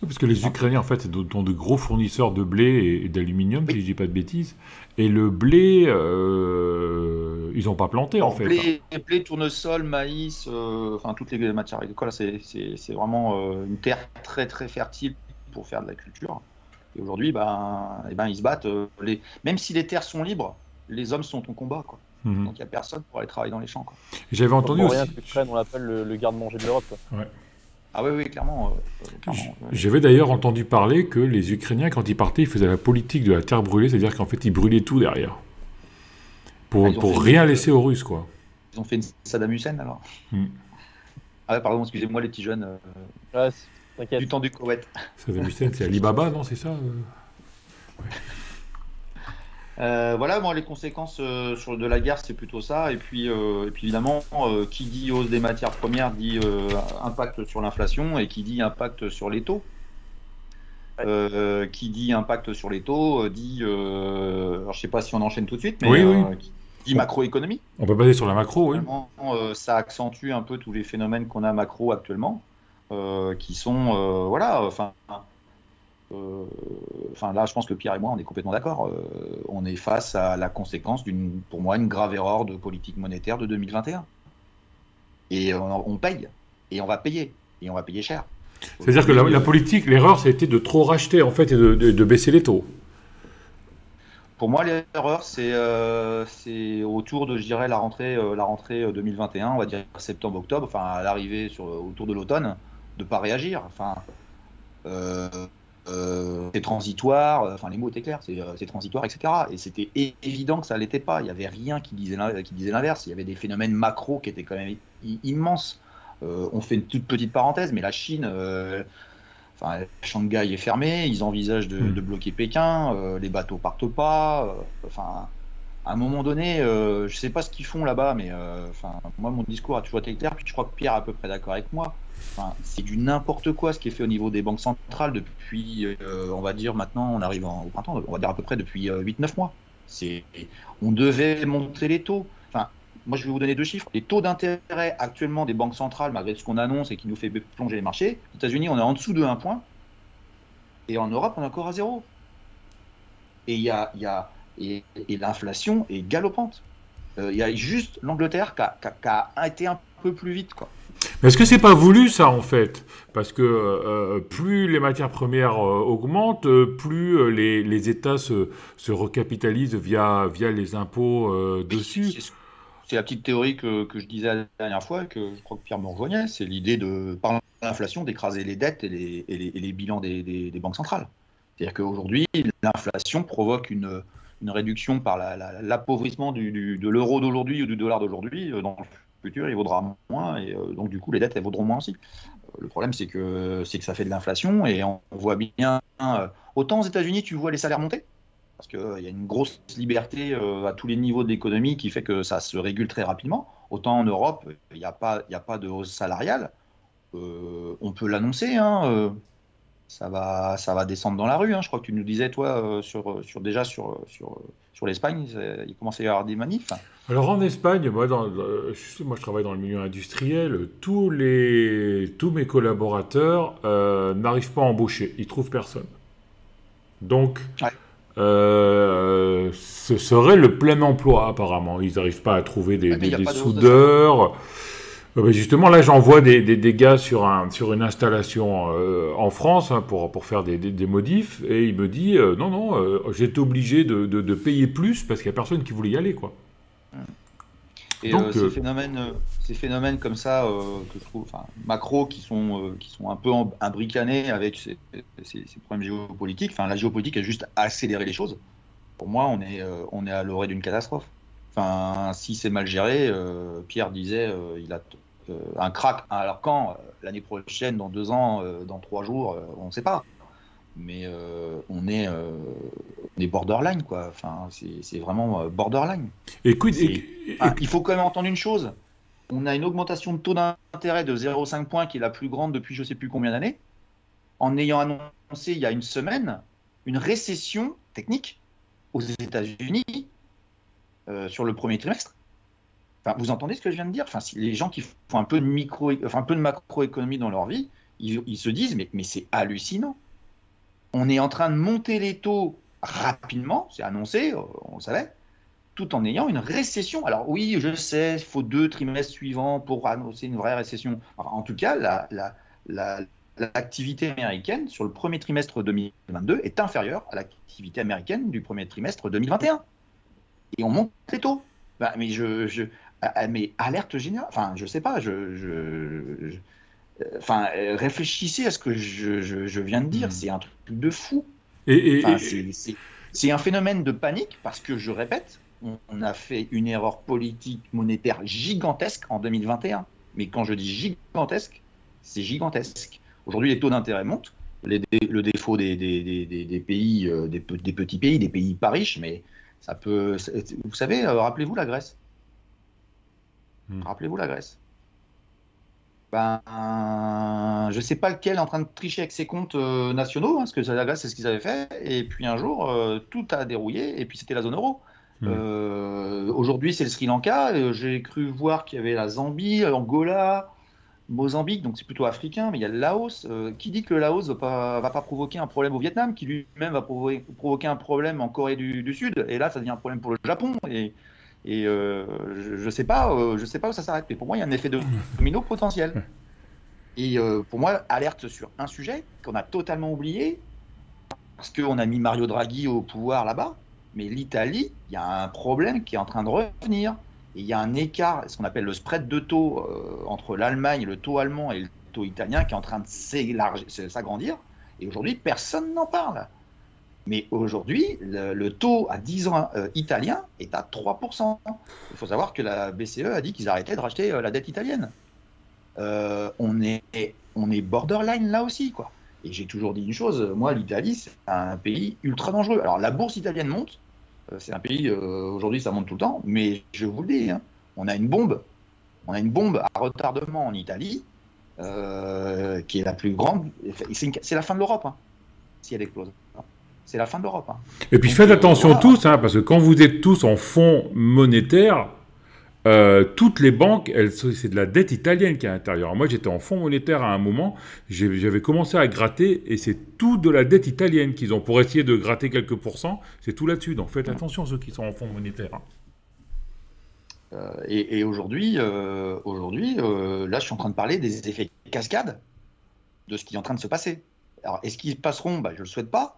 Oui, parce que les Ukrainiens, en fait, sont de gros fournisseurs de blé et d'aluminium, si je ne dis pas de bêtises. Et le blé, ils n'ont pas planté, en fait. Blé, tournesol, maïs, enfin, toutes les matières agricoles, c'est vraiment une terre très, très fertile pour faire de la culture. Et aujourd'hui, ils se battent. Même si les terres sont libres, les hommes sont en combat, quoi. Mm-hmm. Donc, il n'y a personne pour aller travailler dans les champs, quoi. J'avais entendu aussi... on l'appelle le garde-manger de l'Europe, quoi. Ouais. Ah oui, clairement. J'avais d'ailleurs entendu parler que les Ukrainiens, quand ils partaient, ils faisaient la politique de la terre brûlée, c'est-à-dire qu'en fait, ils brûlaient tout derrière. Pour rien laisser aux Russes, quoi. Ils ont fait une Saddam Hussein, alors. Ah pardon, excusez-moi, les petits jeunes. Ouais, du temps du Koweït. Saddam Hussein, c'est Alibaba, non, c'est ça ouais. Voilà, moi, les conséquences de la guerre, c'est plutôt ça. Et puis évidemment, qui dit hausse des matières premières dit impact sur l'inflation, et qui dit impact sur les taux. Qui dit impact sur les taux dit... alors, je ne sais pas si on enchaîne tout de suite, mais oui. Qui dit macroéconomie. On peut baser sur la macro, oui. Ça accentue un peu tous les phénomènes qu'on a macro actuellement, qui sont... Enfin, là, je pense que Pierre et moi, on est complètement d'accord. On est face à la conséquence d'une, pour moi, une grave erreur de politique monétaire de 2021. Et on paye. Et on va payer. Et on va payer cher. C'est-à-dire que la politique, l'erreur, c'était de trop racheter, en fait, et de baisser les taux. Pour moi, l'erreur, c'est autour de, je dirais, la rentrée 2021, on va dire septembre-octobre, enfin, à l'arrivée autour de l'automne, de ne pas réagir. Enfin... c'est transitoire, enfin les mots étaient clairs, c'est transitoire, etc. Et c'était évident que ça ne l'était pas, il n'y avait rien qui disait l'inverse, il y avait des phénomènes macro qui étaient quand même immenses. On fait une toute petite parenthèse, mais la Chine, Shanghai est fermée, ils envisagent de bloquer Pékin, les bateaux partent pas, à un moment donné, je ne sais pas ce qu'ils font là-bas, mais moi mon discours a toujours été clair, puis je crois que Pierre est à peu près d'accord avec moi. Enfin, c'est du n'importe quoi ce qui est fait au niveau des banques centrales depuis, on va dire maintenant, on arrive au printemps, on va dire à peu près depuis 8-9 mois. On devait monter les taux. Enfin, moi, je vais vous donner deux chiffres. Les taux d'intérêt actuellement des banques centrales, malgré ce qu'on annonce et qui nous fait plonger les marchés, aux États-Unis, on est en dessous de 1 point. Et en Europe, on est encore à 0. Et l'inflation est galopante. Il y a juste l'Angleterre qui a été un peu plus vite, quoi. Mais est-ce que c'est pas voulu, ça, en fait? Parce que plus les matières premières augmentent, plus les États se recapitalisent via les impôts dessus. C'est la petite théorie que je disais la dernière fois, que je crois que Pierre me rejoignait, c'est l'idée de, par l'inflation, d'écraser les dettes et les bilans des banques centrales. C'est-à-dire qu'aujourd'hui, l'inflation provoque une réduction par l'appauvrissement de l'euro d'aujourd'hui ou du dollar d'aujourd'hui dans le futur, il vaudra moins, et donc du coup les dettes elles vaudront moins aussi. Le problème c'est que ça fait de l'inflation, et on voit bien, autant aux États-Unis tu vois les salaires monter, parce qu'il y a une grosse liberté à tous les niveaux de l'économie qui fait que ça se régule très rapidement, autant en Europe il n'y a pas de hausse salariale, on peut l'annoncer, hein, ça va descendre dans la rue. Hein. Je crois que tu nous disais, toi, sur l'Espagne, il commençait à y avoir des manifs. Alors en Espagne, moi je travaille dans le milieu industriel, tous mes collaborateurs n'arrivent pas à embaucher, ils trouvent personne. Donc, ouais. Ce serait le plein emploi apparemment. Ils n'arrivent pas à trouver des soudeurs. Justement, là, j'en vois des gars sur une installation en France hein, pour faire des modifs, et il me dit non, j'étais obligé de payer plus parce qu'il n'y a personne qui voulait y aller, quoi. Et donc, ces phénomènes comme ça, que je trouve, macro, qui sont un peu imbricanés avec ces problèmes géopolitiques. Enfin, la géopolitique a juste accéléré les choses. Pour moi, on est à l'orée d'une catastrophe. Enfin, si c'est mal géré, Pierre disait, il a un crack. Alors quand l'année prochaine, dans 2 ans, dans 3 jours, on ne sait pas. Mais on est borderline, quoi. Enfin, c'est vraiment borderline. Écoute, il faut quand même entendre une chose. On a une augmentation de taux d'intérêt de 0,5 points qui est la plus grande depuis je ne sais plus combien d'années, en ayant annoncé il y a une semaine une récession technique aux États-Unis. Sur le premier trimestre. Enfin, vous entendez ce que je viens de dire? Enfin, si les gens qui font un peu de macroéconomie dans leur vie, ils se disent mais c'est hallucinant. On est en train de monter les taux rapidement, c'est annoncé, on le savait, tout en ayant une récession. Alors oui, je sais, il faut 2 trimestres suivants pour annoncer une vraie récession. Alors, en tout cas, l'activité américaine sur le premier trimestre 2022 est inférieure à l'activité américaine du premier trimestre 2021. Et on monte les taux. Ben, mais alerte générale. Enfin, je sais pas. Enfin, réfléchissez à ce que je viens de dire. C'est un truc de fou. C'est un phénomène de panique parce que, je répète, on a fait une erreur politique monétaire gigantesque en 2021. Mais quand je dis gigantesque, c'est gigantesque. Aujourd'hui, les taux d'intérêt montent. Le défaut des pays, des petits pays, des pays pas riches, mais ça peut, vous savez, rappelez-vous la Grèce. Rappelez-vous la Grèce. Ben, je ne sais pas lequel est en train de tricher avec ses comptes nationaux, hein, parce que la Grèce, c'est ce qu'ils avaient fait. Et puis un jour, tout a dérouillé, et puis c'était la zone euro. Aujourd'hui, c'est le Sri Lanka. J'ai cru voir qu'il y avait la Zambie, Angola, Mozambique, donc c'est plutôt africain, mais il y a le Laos. Qui dit que le Laos va pas provoquer un problème au Vietnam, qui lui-même va provoquer un problème en Corée du Sud, et là ça devient un problème pour le Japon, et je sais pas où ça s'arrête, mais pour moi il y a un effet de domino potentiel. Et pour moi, alerte sur un sujet qu'on a totalement oublié, parce qu'on a mis Mario Draghi au pouvoir là-bas, mais l'Italie, il y a un problème qui est en train de revenir. Et il y a un écart, ce qu'on appelle le spread de taux entre l'Allemagne, le taux allemand et le taux italien, qui est en train de s'agrandir. Et aujourd'hui, personne n'en parle. Mais aujourd'hui, le taux à 10 ans italien est à 3%. Il faut savoir que la BCE a dit qu'ils arrêtaient de racheter la dette italienne. On est borderline là aussi, quoi. Et j'ai toujours dit une chose, moi, l'Italie, c'est un pays ultra dangereux. Alors, la bourse italienne monte. C'est un pays, aujourd'hui ça monte tout le temps, mais je vous le dis, hein, on a une bombe à retardement en Italie, qui est la plus grande, c'est la fin de l'Europe, hein, si elle explose. C'est la fin de l'Europe. Hein. Et puis donc, faites attention tous, hein, parce que quand vous êtes tous en fonds monétaires, toutes les banques, c'est de la dette italienne qui est à l'intérieur. Alors moi, j'étais en fonds monétaire à un moment, j'avais commencé à gratter, et c'est tout de la dette italienne qu'ils ont. Pour essayer de gratter quelques pourcents, c'est tout là-dessus. Donc faites attention, ceux qui sont en fonds monétaire. Et aujourd'hui, là, je suis en train de parler des effets cascades de ce qui est en train de se passer. Alors, est-ce qu'ils passeront? Je ne le souhaite pas.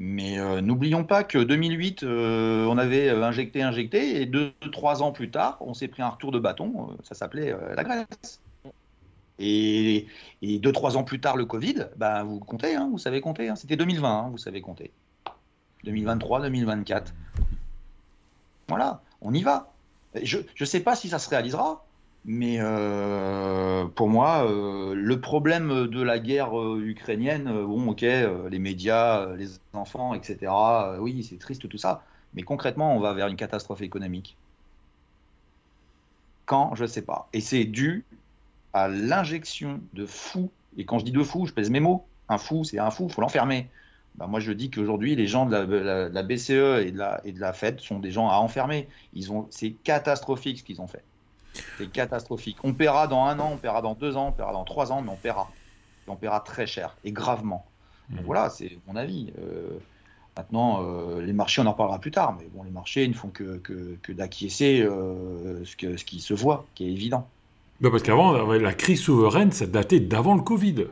Mais n'oublions pas que 2008, on avait injecté, et 2-3 ans plus tard, on s'est pris un retour de bâton, ça s'appelait la Grèce. Et 2-3 ans plus tard, le Covid, bah, vous comptez, hein, vous savez compter, hein, c'était 2020, hein, vous savez compter. 2023, 2024. Voilà, on y va. Je ne sais pas si ça se réalisera, mais pour moi, le problème de la guerre ukrainienne, bon, ok, les médias, les enfants, etc., oui, c'est triste tout ça, mais concrètement, on va vers une catastrophe économique. Quand? Je ne sais pas. Et c'est dû à l'injection de fous, et quand je dis de fous, je pèse mes mots, un fou, c'est un fou, il faut l'enfermer. Ben moi, je dis qu'aujourd'hui, les gens de la BCE et de la Fed sont des gens à enfermer. C'est catastrophique ce qu'ils ont fait. C'est catastrophique. On paiera dans 1 an, on paiera dans 2 ans, on paiera dans 3 ans, mais on paiera. Et on paiera très cher et gravement. Donc voilà, c'est mon avis. Maintenant, les marchés, on en parlera plus tard, mais bon, les marchés ils ne font que d'acquiescer ce qui se voit, qui est évident. Ben parce qu'avant, la crise souveraine, ça datait d'avant le Covid.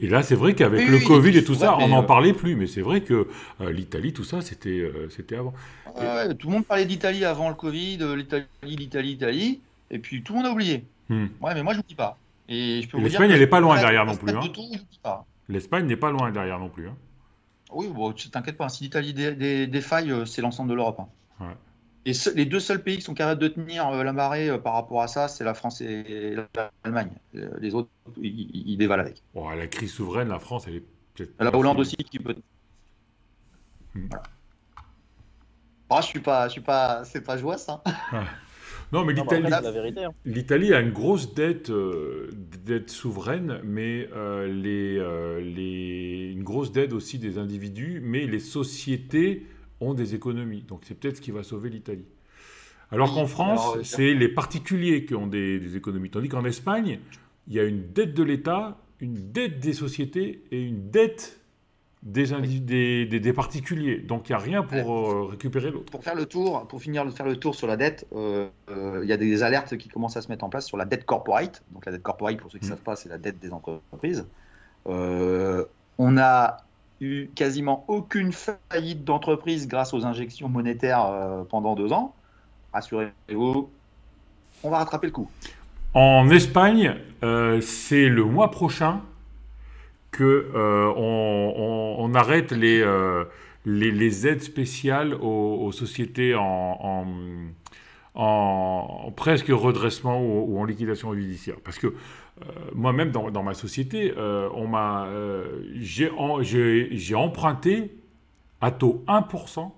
Et là, c'est vrai qu'avec le Covid et tout ça, on n'en parlait plus. Mais c'est vrai que l'Italie, tout ça, c'était avant. Ouais, tout le monde parlait d'Italie avant le Covid, l'Italie. Et puis tout le monde a oublié. Ouais, mais moi, je n'oublie pas. Et l'Espagne, elle n'est pas loin derrière non plus. L'Espagne n'est pas loin derrière non plus. Oui, bon, t'inquiète pas. Si l'Italie défaille, c'est l'ensemble de l'Europe. Hein. Ouais. Et les deux seuls pays qui sont capables de tenir la marée par rapport à ça, c'est la France et l'Allemagne. Les autres, ils dévalent avec. Oh, la crise souveraine, la France, elle est peut-être... La Hollande aussi qui peut... Voilà. Oh, je suis pas... C'est pas joie, ça. Ah. Non, mais l'Italie... Bah, l'Italie a une grosse dette souveraine, mais une grosse dette aussi des individus, mais les sociétés... ont des économies. Donc, c'est peut-être ce qui va sauver l'Italie. Alors qu'en France, c'est les particuliers qui ont des économies. Tandis qu'en Espagne, il y a une dette de l'État, une dette des sociétés et une dette des particuliers. Donc, il n'y a rien pour récupérer l'autre. Pour finir de faire le tour sur la dette, il y a des alertes qui commencent à se mettre en place sur la dette corporate. Donc, la dette corporate, pour ceux qui ne savent pas, c'est la dette des entreprises. On a eu quasiment aucune faillite d'entreprise grâce aux injections monétaires pendant 2 ans. Rassurez-vous, on va rattraper le coup. En Espagne, c'est le mois prochain qu'on on arrête les aides spéciales aux sociétés en presque redressement ou en liquidation judiciaire. Parce que moi-même, dans ma société, j'ai emprunté à taux 1%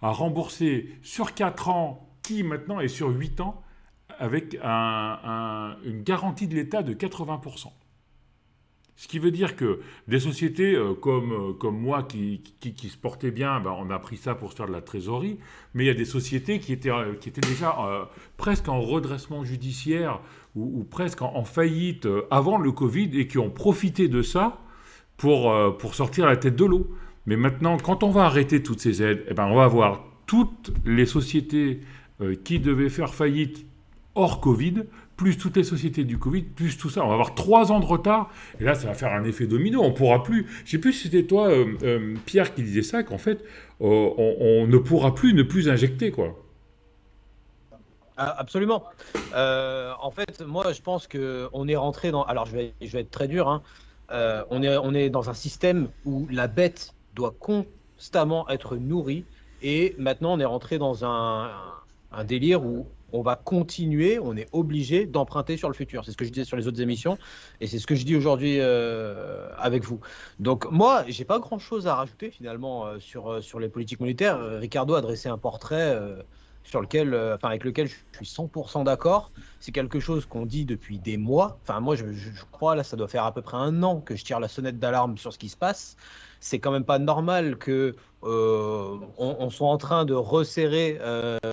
à rembourser sur 4 ans, qui maintenant est sur 8 ans, avec une garantie de l'État de 80%. Ce qui veut dire que des sociétés comme moi qui se portaient bien, ben on a pris ça pour se faire de la trésorerie, mais il y a des sociétés qui étaient déjà presque en redressement judiciaire ou presque en faillite avant le Covid et qui ont profité de ça pour sortir la tête de l'eau. Mais maintenant, quand on va arrêter toutes ces aides, eh ben on va avoir toutes les sociétés qui devaient faire faillite hors Covid, plus toutes les sociétés du Covid, plus tout ça. On va avoir 3 ans de retard, et là, ça va faire un effet domino. On ne pourra plus... Je ne sais plus si c'était toi, Pierre, qui disait ça, qu'en fait, on ne pourra plus ne plus injecter, quoi. Absolument. En fait, moi, je pense qu'on est rentré dans... Alors, je vais être très dur, hein. On est dans un système où la bête doit constamment être nourrie, et maintenant, on est rentré dans un délire où on va continuer, on est obligé d'emprunter sur le futur. C'est ce que je disais sur les autres émissions et c'est ce que je dis aujourd'hui avec vous. Donc moi, j'ai pas grand-chose à rajouter finalement sur les politiques monétaires. Ricardo a dressé un portrait avec lequel je suis 100% d'accord. C'est quelque chose qu'on dit depuis des mois. Enfin moi, je crois là, ça doit faire à peu près 1 an que je tire la sonnette d'alarme sur ce qui se passe. C'est quand même pas normal que on soit en train de resserrer,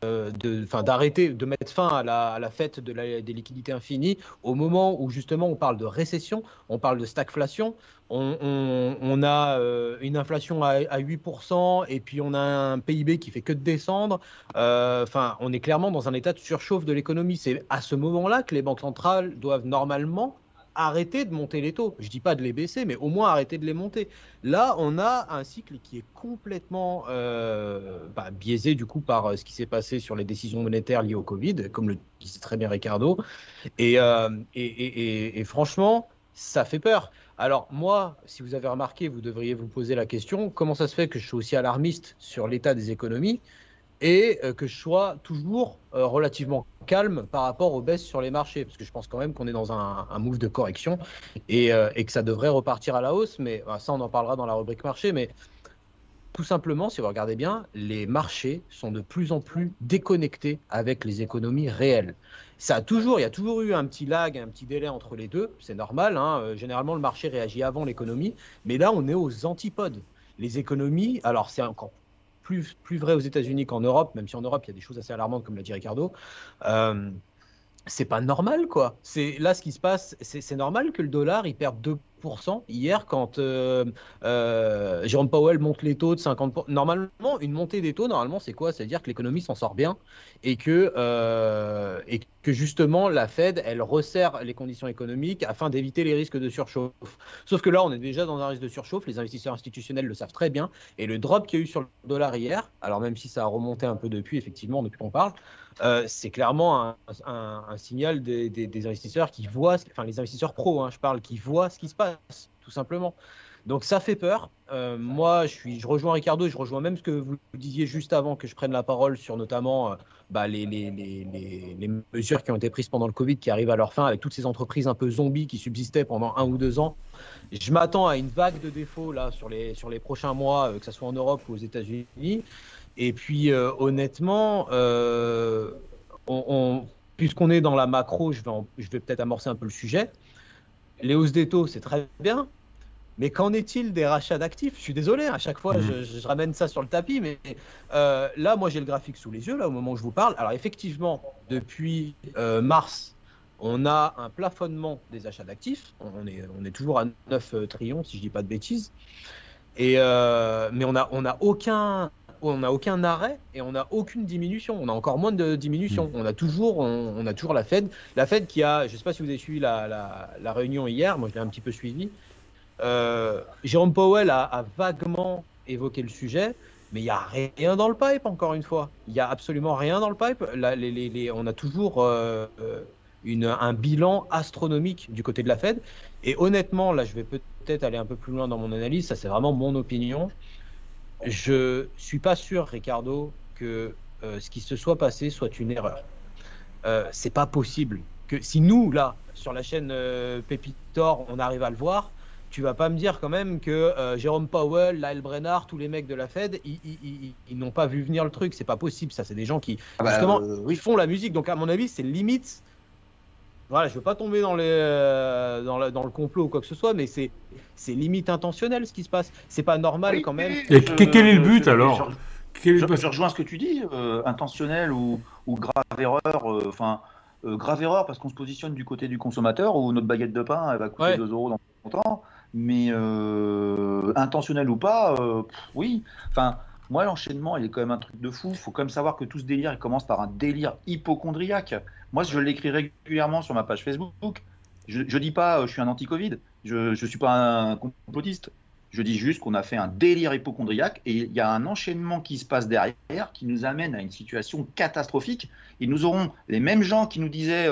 d'arrêter, de mettre fin à la fête des liquidités infinies au moment où justement on parle de récession, on parle de stagflation, on a une inflation à 8% et puis on a un PIB qui fait que de descendre. Enfin, on est clairement dans un état de surchauffe de l'économie. C'est à ce moment-là que les banques centrales doivent normalement arrêter de monter les taux. Je dis pas de les baisser, mais au moins arrêter de les monter. Là, on a un cycle qui est complètement biaisé du coup par ce qui s'est passé sur les décisions monétaires liées au Covid, comme le disait très bien Ricardo. Et franchement, ça fait peur. Alors moi, si vous avez remarqué, vous devriez vous poser la question, comment ça se fait que je suis aussi alarmiste sur l'état des économies et que je sois toujours relativement calme par rapport aux baisses sur les marchés, parce que je pense quand même qu'on est dans un move de correction et que ça devrait repartir à la hausse, mais ça on en parlera dans la rubrique marché, mais Tout simplement, si vous regardez bien, les marchés sont de plus en plus déconnectés avec les économies réelles. Ça a toujours, il y a toujours eu un petit lag, un petit délai entre les deux, c'est normal, hein. Généralement le marché réagit avant l'économie, mais là on est aux antipodes. Les économies, alors c'est encore plus vrai aux États-Unis qu'en Europe, même si en Europe il y a des choses assez alarmantes comme l'a dit Ricardo, c'est pas normal quoi. Là ce qui se passe, c'est normal que le dollar il perde 2% hier quand Jerome Powell monte les taux de 50%. Normalement, une montée des taux, normalement, c'est quoi? C'est-à-dire que l'économie s'en sort bien et que justement la Fed, elle resserre les conditions économiques afin d'éviter les risques de surchauffe. Sauf que là, on est déjà dans un risque de surchauffe. Les investisseurs institutionnels le savent très bien. Et le drop qu'il y a eu sur le dollar hier, alors même si ça a remonté un peu depuis, effectivement, depuis qu'on parle, c'est clairement un signal des investisseurs qui voient, enfin les investisseurs pros, hein, je parle, qui voient ce qui se passe. Tout simplement. Donc ça fait peur. Moi, je rejoins Ricardo, je rejoins même ce que vous disiez juste avant que je prenne la parole sur notamment les mesures qui ont été prises pendant le Covid qui arrivent à leur fin avec toutes ces entreprises un peu zombies qui subsistaient pendant 1 ou 2 ans. Je m'attends à une vague de défauts là sur les prochains mois, que ce soit en Europe ou aux États-Unis. Et puis honnêtement, puisqu'on est dans la macro, je vais peut-être amorcer un peu le sujet. Les hausses des taux, c'est très bien, mais qu'en est-il des rachats d'actifs? Je suis désolé, à chaque fois, je ramène ça sur le tapis, mais là, moi, j'ai le graphique sous les yeux, là, au moment où je vous parle. Alors, effectivement, depuis mars, on a un plafonnement des achats d'actifs. On est toujours à 9 trillions, si je ne dis pas de bêtises. Et, mais on n'a aucun arrêt et on n'a aucune diminution. On a encore moins de diminution. On a toujours la Fed. La Fed qui a, je ne sais pas si vous avez suivi la réunion hier, moi je l'ai un petit peu suivi. Jérôme Powell a vaguement évoqué le sujet, mais il n'y a rien dans le pipe, encore une fois. Il n'y a absolument rien dans le pipe. On a toujours un bilan astronomique du côté de la Fed. Et honnêtement, là je vais peut-être aller un peu plus loin dans mon analyse, ça c'est vraiment mon opinion. Je ne suis pas sûr, Ricardo, que ce qui se soit passé soit une erreur. Ce n'est pas possible. Que, si nous, là, sur la chaîne Pépitor, on arrive à le voir, tu ne vas pas me dire quand même que Jérôme Powell, Lyle Brennard, tous les mecs de la Fed, ils n'ont pas vu venir le truc. Ce n'est pas possible, ça. C'est des gens qui justement, ils font la musique. Donc, à mon avis, c'est limite. Voilà, je ne veux pas tomber dans le complot ou quoi que ce soit, mais c'est limite intentionnel ce qui se passe. C'est pas normal quand même. Et quel est le but alors? Je rejoins ce que tu dis, intentionnel ou grave erreur. Enfin, grave erreur parce qu'on se positionne du côté du consommateur où notre baguette de pain elle va coûter 2 € dans longtemps. Mais intentionnel ou pas, oui. Enfin, moi, l'enchaînement, il est quand même un truc de fou. Il faut quand même savoir que tout ce délire, il commence par un délire hypochondriaque. Moi, je l'écris régulièrement sur ma page Facebook. Je dis pas je suis un anti-Covid, je suis pas un complotiste. Je dis juste qu'on a fait un délire hypochondriaque et il y a un enchaînement qui se passe derrière qui nous amène à une situation catastrophique. Et nous aurons les mêmes gens qui nous disaient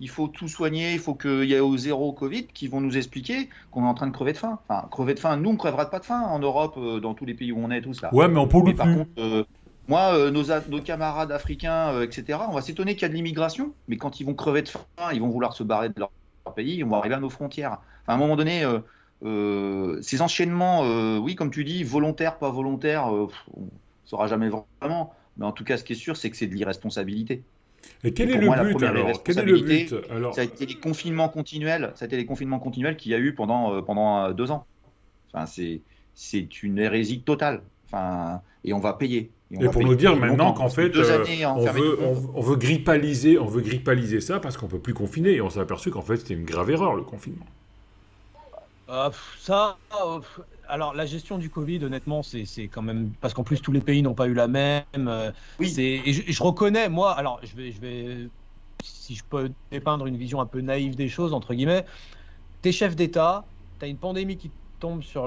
il faut tout soigner, il faut qu'il y ait au 0 Covid, qui vont nous expliquer qu'on est en train de crever de faim. Enfin, crever de faim, nous on ne crevera pas de faim en Europe, dans tous les pays où on est, tout ça. Ouais, mais on pollue plus. Par contre, moi, nos camarades africains, etc., on va s'étonner qu'il y a de l'immigration, mais quand ils vont crever de faim, ils vont vouloir se barrer de leur pays, on va arriver à nos frontières. Enfin, à un moment donné, ces enchaînements, oui, comme tu dis, volontaires, pas volontaires, on ne saura jamais vraiment. Mais en tout cas, ce qui est sûr, c'est que c'est de l'irresponsabilité. Et quel est le but alors? Quel est le but alors? Ça a été les confinements continuels. Ça a été les confinements continuels qu'il y a eu pendant 2 ans. Enfin, c'est une hérésie totale. Enfin, et on va payer. Et pour nous dire maintenant qu'en fait, on veut grippaliser ça parce qu'on ne peut plus confiner. Et on s'est aperçu qu'en fait, c'était une grave erreur, le confinement. Alors la gestion du Covid, honnêtement, c'est quand même... Parce qu'en plus, tous les pays n'ont pas eu la même. Oui. Et je reconnais, moi, alors je vais, si je peux dépeindre une vision un peu naïve des choses, entre guillemets, t'es chef d'État, t'as une pandémie qui tombe sur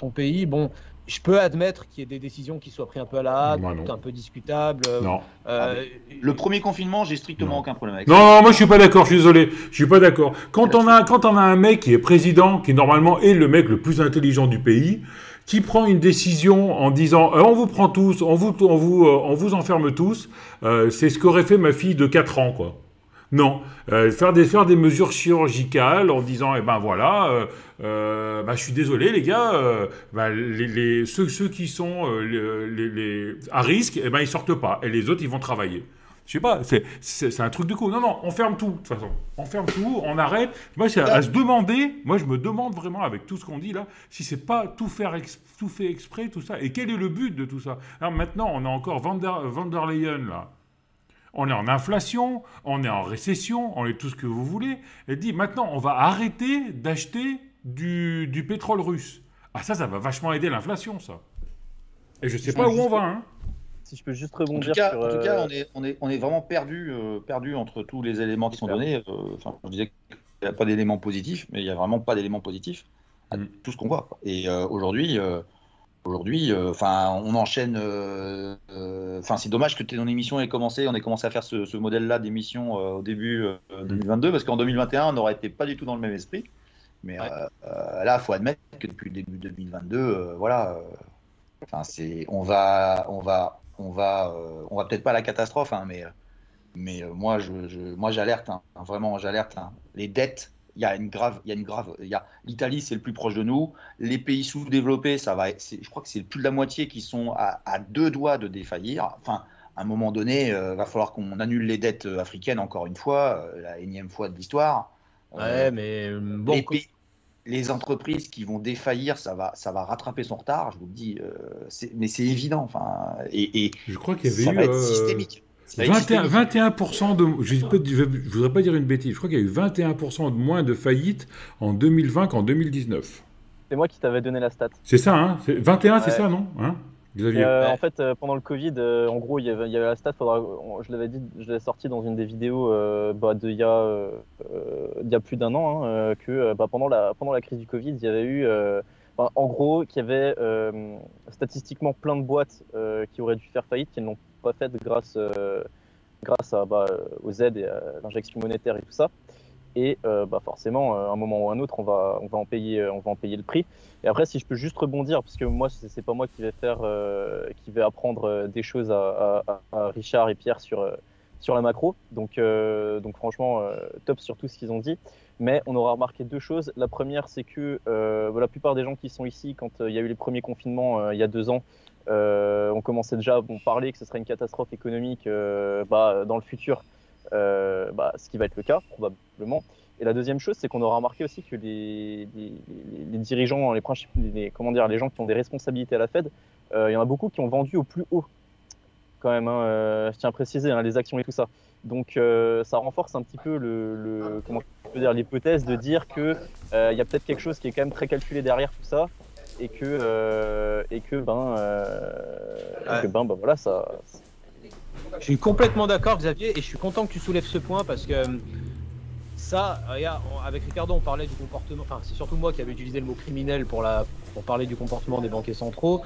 ton pays, bon... Je peux admettre qu'il y ait des décisions qui soient prises un peu à la hâte, un peu discutables. Non. Le premier confinement, j'ai strictement aucun problème avec ça. Non, moi je suis pas d'accord, je suis désolé, je suis pas d'accord. Quand on a un mec qui est président, qui normalement est le mec le plus intelligent du pays, qui prend une décision en disant on vous prend tous, on vous enferme tous, c'est ce qu'aurait fait ma fille de 4 ans, quoi. Non. Faire des mesures chirurgicales en disant, eh ben voilà, je suis désolé les gars, ceux qui sont à risque, eh ben ils sortent pas. Et les autres, ils vont travailler. Je sais pas, c'est un truc de con. Non, non, on ferme tout, de toute façon. On ferme tout, on arrête. Moi, c'est à se demander, moi, je me demande vraiment, avec tout ce qu'on dit là, si c'est pas tout fait exprès, tout ça. Et quel est le but de tout ça? Alors maintenant, on a encore Van der Leyen, là. On est en inflation, on est en récession, on est tout ce que vous voulez. Elle dit, maintenant, on va arrêter d'acheter du pétrole russe. Ah, ça va vachement aider l'inflation, ça. Et je sais pas où on va, hein. Si je peux juste rebondir sur... En tout cas, on est vraiment perdu entre tous les éléments qui sont donnés. Je disais qu'il n'y a pas d'éléments positifs, mais il n'y a vraiment pas d'éléments positifs à tout ce qu'on voit. Et aujourd'hui, on enchaîne... c'est dommage que ton émission ait commencé. On ait commencé à faire ce modèle-là d'émission au début 2022, parce qu'en 2021, on n'aurait été pas du tout dans le même esprit. Mais là, il faut admettre que depuis le début 2022, on va peut-être pas à la catastrophe, hein, mais moi, j'alerte, hein, vraiment, j'alerte. Hein. Les dettes, il y a une grave, l'Italie, c'est le plus proche de nous. Les pays sous-développés, je crois que c'est plus de la moitié qui sont à deux doigts de défaillir. Enfin, à un moment donné, va falloir qu'on annule les dettes africaines encore une fois, la énième fois de l'histoire. Ouais, mais bon. Les entreprises qui vont défaillir, ça va rattraper son retard, je vous le dis. Mais c'est évident. Enfin, je crois qu'il y avait eu systémique. 21% de... Je voudrais pas dire une bêtise. Je crois qu'il y a eu 21% de moins de faillites en 2020 qu'en 2019. C'est moi qui t'avais donné la stat. C'est ça, hein, 21, ouais. C'est ça, non, hein, Xavier? En fait, pendant le Covid, en gros, il y avait la stat. Je l'avais sorti dans une des vidéos il y a plus d'un an, hein, pendant la crise du Covid, il y avait eu, en gros, qu'il y avait statistiquement plein de boîtes qui auraient dû faire faillite, qui ne l'ont pas faite grâce aux aides et à l'injection monétaire et tout ça. Et forcément, à un moment ou à un autre, on va en payer le prix. Et après, si je peux juste rebondir, parce que moi, c'est pas moi qui vais apprendre des choses à Richard et Pierre sur la macro. Donc franchement, top sur tout ce qu'ils ont dit. Mais on aura remarqué deux choses. La première, c'est que la plupart des gens qui sont ici, quand il y a eu les premiers confinements il y a 2 ans, on commençait déjà à parler que ce serait une catastrophe économique dans le futur. Ce qui va être le cas probablement. Et la deuxième chose, c'est qu'on aura remarqué aussi que les dirigeants, les gens qui ont des responsabilités à la Fed, il y en a beaucoup qui ont vendu au plus haut quand même, hein, je tiens à préciser, hein, les actions et tout ça. Donc ça renforce un petit peu l'hypothèse de dire que il y a peut-être quelque chose qui est quand même très calculé derrière tout ça, et que voilà, ça. Je suis complètement d'accord, Xavier, et je suis content que tu soulèves ce point, parce que ça, regarde, avec Ricardo, on parlait du comportement, enfin c'est surtout moi qui avais utilisé le mot criminel pour parler du comportement des banquiers centraux.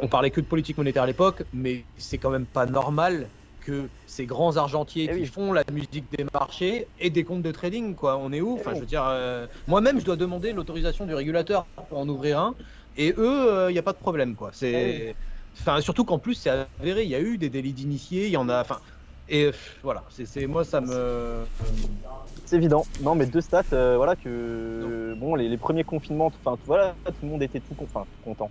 On parlait que de politique monétaire à l'époque, mais c'est quand même pas normal que ces grands argentiers qui font la musique des marchés et des comptes de trading, quoi. On est où? Enfin, je veux dire, moi-même, je dois demander l'autorisation du régulateur pour en ouvrir un, et eux, il n'y a pas de problème, quoi. C'est... Enfin, surtout qu'en plus, c'est avéré, il y a eu des délits d'initiés, il y en a... Enfin, et voilà, moi, ça me... C'est évident. Non, mais deux stats, les premiers confinements, tout le monde était content.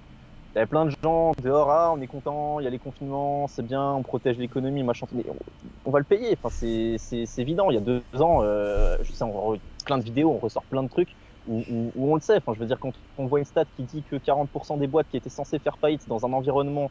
Il y avait plein de gens dehors, on est content, il y a les confinements, c'est bien, on protège l'économie, machin, mais on va le payer, enfin, c'est évident. Il y a 2 ans, je sais, plein de vidéos, on ressort plein de trucs. Où on le sait, enfin, je veux dire, quand on voit une stat qui dit que 40% des boîtes qui étaient censées faire faillite dans un environnement,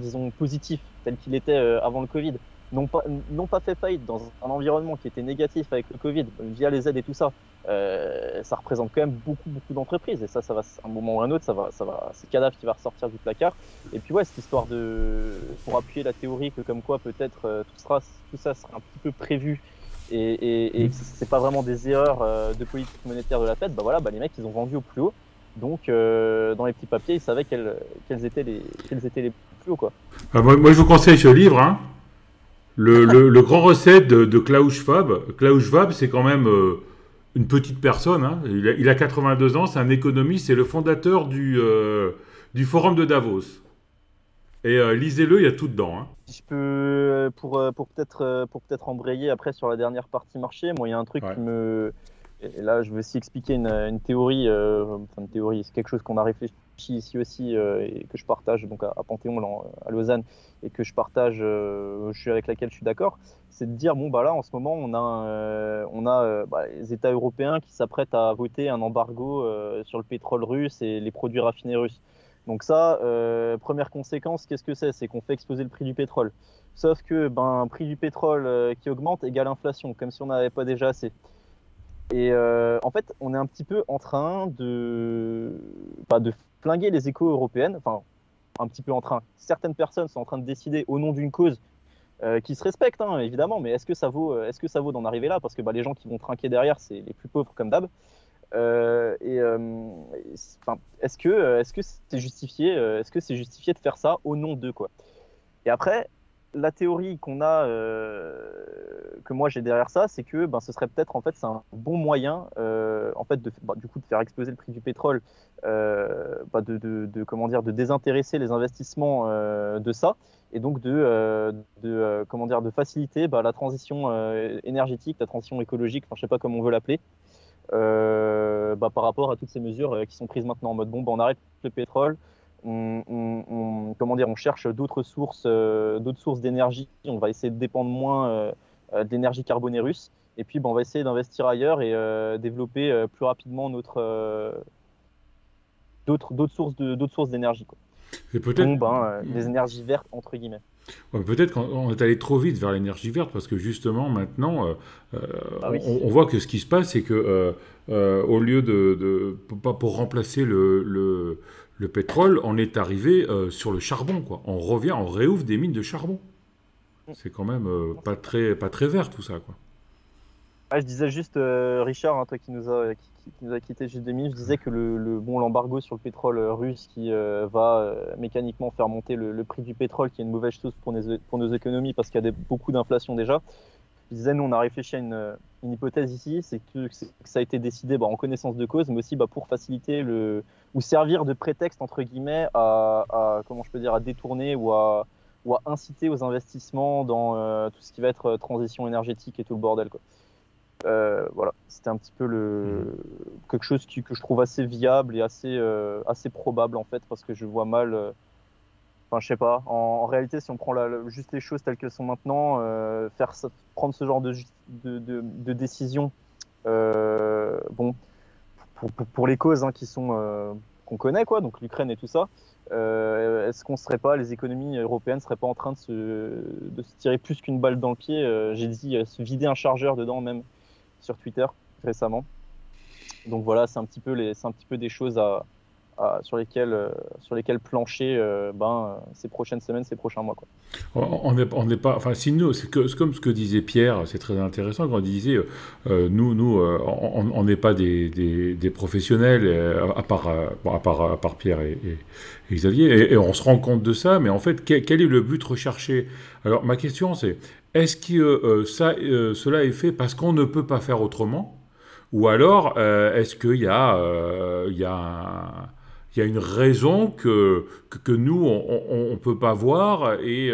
disons, positif, tel qu'il était avant le Covid, n'ont pas fait faillite dans un environnement qui était négatif avec le Covid, via les aides et tout ça, ça représente quand même beaucoup, beaucoup d'entreprises. Et ça va, à un moment ou à un autre, c'est le cadavre qui va ressortir du placard. Et puis, ouais, cette histoire pour appuyer la théorie que comme quoi peut-être tout ça sera un petit peu prévu, et c'est pas vraiment des erreurs de politique monétaire de la Fed, les mecs, ils ont vendu au plus haut. Donc, dans les petits papiers, ils savaient quels étaient les plus hauts, quoi. Ah, moi, je vous conseille ce livre, hein. Le grand recette de Klaus Schwab. Klaus Schwab, c'est quand même une petite personne, hein. Il a 82 ans, c'est un économiste, c'est le fondateur du Forum de Davos. Et lisez-le, il y a tout dedans. Hein. Si je peux, pour peut-être embrayer après sur la dernière partie marché, moi il y a un truc qui me... Et là, je vais aussi expliquer une théorie, c'est quelque chose qu'on a réfléchi ici aussi et que je partage donc à Panthéon, à Lausanne, et que je partage, avec laquelle je suis d'accord, c'est de dire, bon, bah là, en ce moment, on a les États européens qui s'apprêtent à voter un embargo sur le pétrole russe et les produits raffinés russes. Donc ça, première conséquence, qu'est-ce que c'est? C'est qu'on fait exploser le prix du pétrole. Sauf que, ben, prix du pétrole qui augmente égale inflation, comme si on n'avait pas déjà assez. Et en fait, on est un petit peu en train de flinguer les échos européennes. Enfin, un petit peu en train. Certaines personnes sont en train de décider au nom d'une cause qui se respecte, hein, évidemment. Mais est-ce que ça vaut d'en arriver là? Parce que les gens qui vont trinquer derrière, c'est les plus pauvres comme d'hab. Est-ce que c'est justifié? Est-ce que c'est justifié de faire ça au nom de quoi? Et après, la théorie qu'on a, que moi j'ai derrière ça, c'est que ce serait peut-être c'est un bon moyen de faire exploser le prix du pétrole, de désintéresser les investissements de ça, et donc de faciliter la transition énergétique, la transition écologique, je sais pas comment on veut l'appeler, par rapport à toutes ces mesures qui sont prises maintenant en mode on arrête le pétrole. On cherche d'autres sources d'énergie, on va essayer de dépendre moins de l'énergie carbonée russe, et puis on va essayer d'investir ailleurs et développer plus rapidement d'autres sources d'énergie. Et peut-être les énergies vertes entre guillemets. Ouais, peut-être qu'on est allé trop vite vers l'énergie verte parce que justement maintenant, on voit que ce qui se passe, c'est que au lieu pour remplacer le pétrole, on est arrivé sur le charbon, quoi. On revient, on réouvre des mines de charbon. C'est quand même pas très vert tout ça, quoi. Ah, je disais juste, Richard, hein, toi qui nous a quitté juste des minutes, je disais que l'embargo sur le pétrole russe qui va mécaniquement faire monter le prix du pétrole, qui est une mauvaise chose pour nos économies parce qu'il y a beaucoup d'inflation déjà. Je disais, nous, on a réfléchi à une hypothèse ici, c'est que ça a été décidé en connaissance de cause, mais aussi pour faciliter ou servir de prétexte, entre guillemets, à détourner ou à inciter aux investissements dans tout ce qui va être transition énergétique et tout le bordel, quoi. Voilà, c'était un petit peu quelque chose que je trouve assez viable et assez probable, en fait, parce que je vois mal... Enfin, je sais pas. En réalité, si on prend juste les choses telles qu'elles sont maintenant, prendre ce genre de décision, pour les causes hein, qu'on connaît, quoi, donc l'Ukraine et tout ça, est-ce qu'on serait pas, les économies européennes seraient pas en train de se tirer plus qu'une balle dans le pied? J'ai dit se vider un chargeur dedans même sur Twitter récemment. Donc voilà, c'est un petit peu des choses sur lesquels plancher ces prochaines semaines, ces prochains mois, quoi. On n'est pas... Enfin, si nous, c'est comme ce que disait Pierre, c'est très intéressant, quand il disait, on n'est pas des professionnels, à part Pierre et Xavier, et on se rend compte de ça, mais en fait, quel est le but recherché? Alors, ma question, c'est, est-ce que cela est fait parce qu'on ne peut pas faire autrement? Ou alors, est-ce qu'il y a... Il y a une raison que nous, on ne peut pas voir et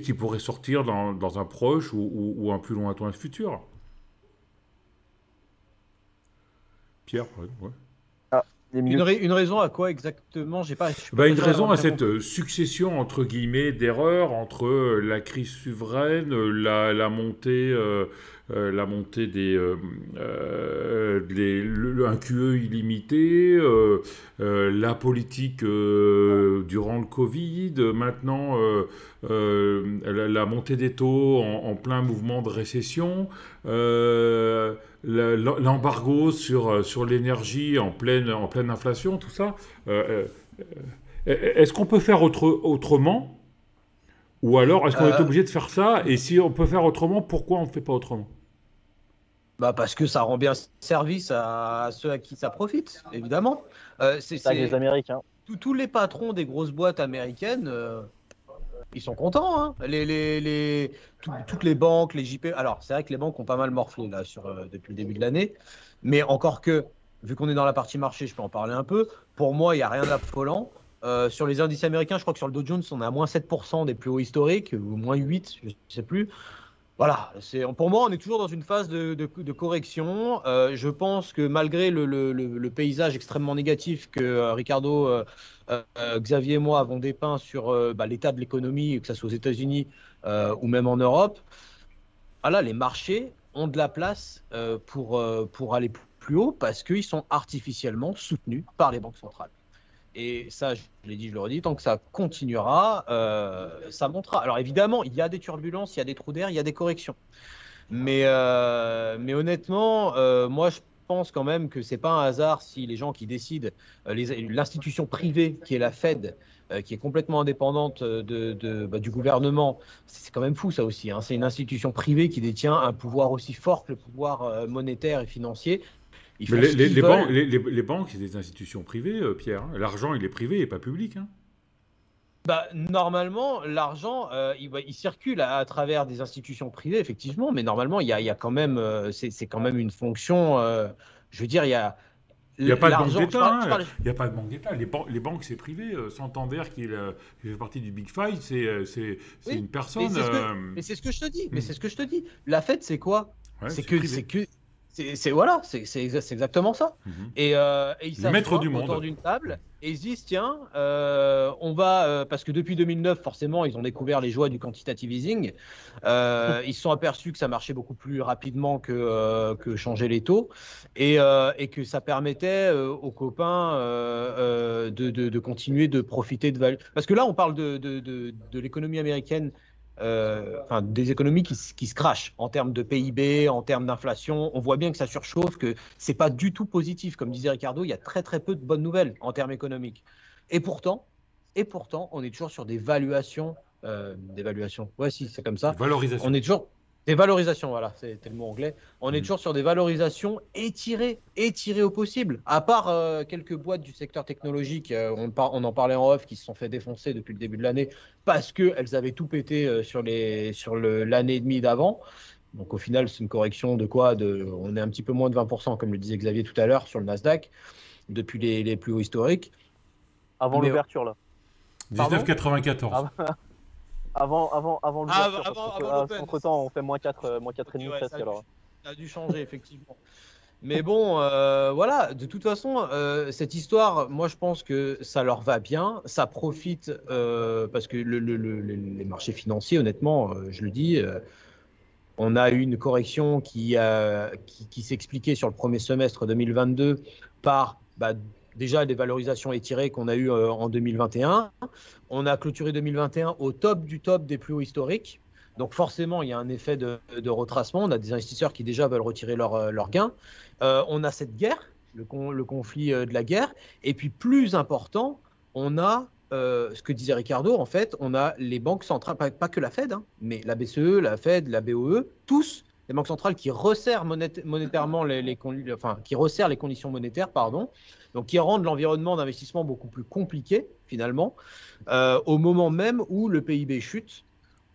qui pourrait sortir dans un proche ou un plus lointain futur. Pierre, par exemple, une raison à quoi exactement? Une raison à cette succession, entre guillemets, d'erreurs entre la crise souveraine, la montée un QE illimité, la politique durant le Covid, maintenant la montée des taux en plein mouvement de récession, l'embargo sur l'énergie en pleine inflation, tout ça. Est-ce qu'on peut faire autrement? Ou alors, est-ce qu'on est obligé de faire ça? Et si on peut faire autrement, pourquoi on ne fait pas autrement? Parce que ça rend bien service à ceux à qui ça profite, évidemment. C'est les Américains. Tous les patrons des grosses boîtes américaines, ils sont contents. Hein. Toutes les banques, les JP... Alors, c'est vrai que les banques ont pas mal morflé là, depuis le début de l'année. Mais encore que, vu qu'on est dans la partie marché, je peux en parler un peu. Pour moi, il n'y a rien d'affolant. Sur les indices américains, je crois que sur le Dow Jones, on est à moins 7% des plus hauts historiques, ou moins 8, je ne sais plus. Voilà, pour moi, on est toujours dans une phase de correction. Je pense que malgré le paysage extrêmement négatif que Ricardo, Xavier et moi avons dépeint sur l'état de l'économie, que ce soit aux États-Unis ou même en Europe, voilà, les marchés ont de la place pour aller plus haut parce qu'ils sont artificiellement soutenus par les banques centrales. Et ça, je l'ai dit, je le redis, tant que ça continuera, ça montera. Alors évidemment, il y a des turbulences, il y a des trous d'air, il y a des corrections. Mais honnêtement, moi, je pense quand même que ce n'est pas un hasard si les gens qui décident, l'institution privée qui est la Fed, qui est complètement indépendante du gouvernement, c'est quand même fou ça aussi. Hein, c'est une institution privée qui détient un pouvoir aussi fort que le pouvoir monétaire et financier. Mais les banques, c'est des institutions privées, Pierre. Hein. L'argent, il est privé et pas public. Hein. Bah, normalement, l'argent, il circule à travers des institutions privées, effectivement. Mais normalement, il y a quand même, c'est quand même une fonction. Je veux dire, il y a. Il n'y a pas de banque d'État. Il n'y a pas de banque d'État. Les banques, c'est privé. Santander, qui fait partie du Big Five, c'est une personne. Mais c'est ce que je te dis. Mais c'est ce que je te dis. La Fed, c'est quoi ? C'est exactement ça. Mmh. Et ils s'assoient autour d'une table et ils se disent, tiens, on va... parce que depuis 2009, forcément, ils ont découvert les joies du quantitative easing. Ils se sont aperçus que ça marchait beaucoup plus rapidement que changer les taux et que ça permettait aux copains de continuer de profiter de valeur. Parce que là, on parle de l'économie américaine. Des économies qui se crachent en termes de PIB, en termes d'inflation. On voit bien que ça surchauffe, que c'est pas du tout positif. Comme disait Ricardo, il y a très très peu de bonnes nouvelles en termes économiques. Et pourtant, on est toujours sur des valuations. Ouais, si, c'est comme ça. Valorisation. On est toujours des valorisations. Voilà, c'était le mot anglais. On est toujours sur des valorisations étirées au possible. À part quelques boîtes du secteur technologique, on en parlait en off, qui se sont fait défoncer depuis le début de l'année parce qu'elles avaient tout pété sur l'année et demie d'avant. Donc au final, c'est une correction de quoi ? On est un petit peu moins de 20%, comme le disait Xavier tout à l'heure, sur le Nasdaq, depuis les plus hauts historiques. Avant l'ouverture, là. 19,94. Avant l'ouverture, entre-temps, on fait -4,5. Ouais, ça a dû changer, effectivement. Mais bon, voilà, de toute façon, cette histoire, moi, je pense que ça leur va bien. Ça profite, parce que les marchés financiers, honnêtement, je le dis, on a eu une correction qui s'expliquait sur le premier semestre 2022 par... déjà, des valorisations étirées qu'on a eues en 2021. On a clôturé 2021 au top du top des plus hauts historiques. Donc forcément, il y a un effet de retracement. On a des investisseurs qui déjà veulent retirer leurs gains. On a cette guerre, le conflit de la guerre. Et puis plus important, on a ce que disait Ricardo, en fait, on a les banques centrales, pas que la Fed, hein, mais la BCE, la Fed, la BOE, tous les banques centrales qui resserrent monétairement les conditions monétaires, pardon, donc qui rendent l'environnement d'investissement beaucoup plus compliqué finalement, au moment même où le PIB chute,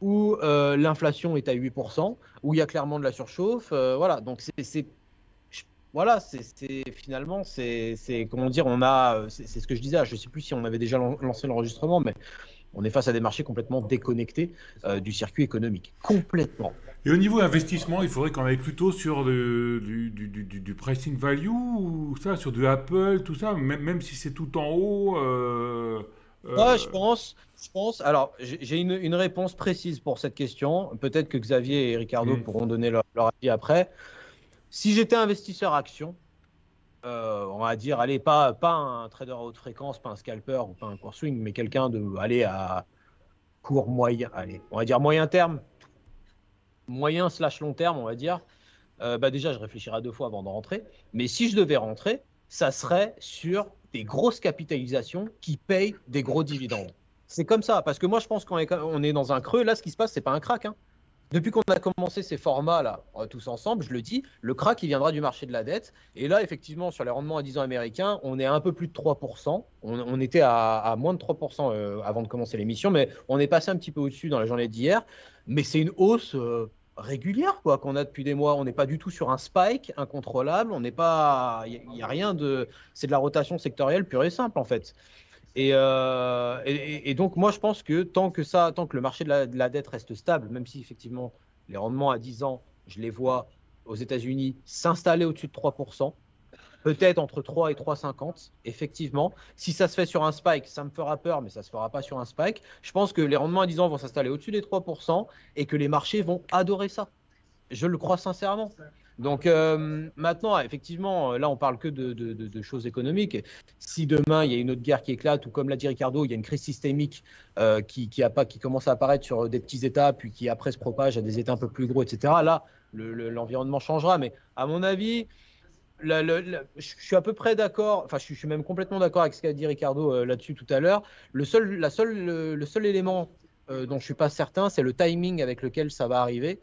où l'inflation est à 8%, où il y a clairement de la surchauffe, voilà. Donc c'est ce que je disais. Je ne sais plus si on avait déjà lancé l'enregistrement, mais on est face à des marchés complètement déconnectés du circuit économique, complètement. Et au niveau investissement, il faudrait qu'on aille plutôt sur du pricing value, ou ça, sur du Apple, tout ça, même si c'est tout en haut. Ouais, je pense. Alors, j'ai une réponse précise pour cette question. Peut-être que Xavier et Ricardo pourront donner leur avis après. Si j'étais investisseur action, on va dire, allez, pas un trader à haute fréquence, pas un scalper ou pas un court swing, mais quelqu'un à court moyen, allez, on va dire moyen terme, moyen / long terme, on va dire. Déjà, je réfléchirais 2 fois avant de rentrer. Mais si je devais rentrer, ça serait sur des grosses capitalisations qui payent des gros dividendes. C'est comme ça, parce que moi, je pense qu'on est dans un creux. Là, ce qui se passe, c'est pas un crack, hein. Depuis qu'on a commencé ces formats-là, tous ensemble, je le dis, le crack, il viendra du marché de la dette. Et là, effectivement, sur les rendements à 10 ans américains, on est à un peu plus de 3%. On était à moins de 3% avant de commencer l'émission, mais on est passé un petit peu au-dessus dans la journée d'hier. Mais c'est une hausse régulière qu'on a depuis des mois. On n'est pas du tout sur un spike incontrôlable. Il n'y a rien de… C'est de la rotation sectorielle pure et simple, en fait. Et donc, moi, je pense que tant que le marché de la dette reste stable, même si effectivement les rendements à 10 ans, je les vois aux États-Unis s'installer au-dessus de 3%, peut-être entre 3 et 3,50, effectivement. Si ça se fait sur un spike, ça me fera peur, mais ça ne se fera pas sur un spike. Je pense que les rendements à 10 ans vont s'installer au-dessus des 3% et que les marchés vont adorer ça. Je le crois sincèrement. Donc maintenant, effectivement, là, on parle que de choses économiques. Si demain, il y a une autre guerre qui éclate, ou comme l'a dit Ricardo, il y a une crise systémique qui commence à apparaître sur des petits États, puis qui après se propage à des États un peu plus gros, etc. Là, l'environnement changera. Mais à mon avis, je suis à peu près d'accord, enfin, je suis même complètement d'accord avec ce qu'a dit Ricardo là-dessus tout à l'heure. Le seul élément dont je ne suis pas certain, c'est le timing avec lequel ça va arriver.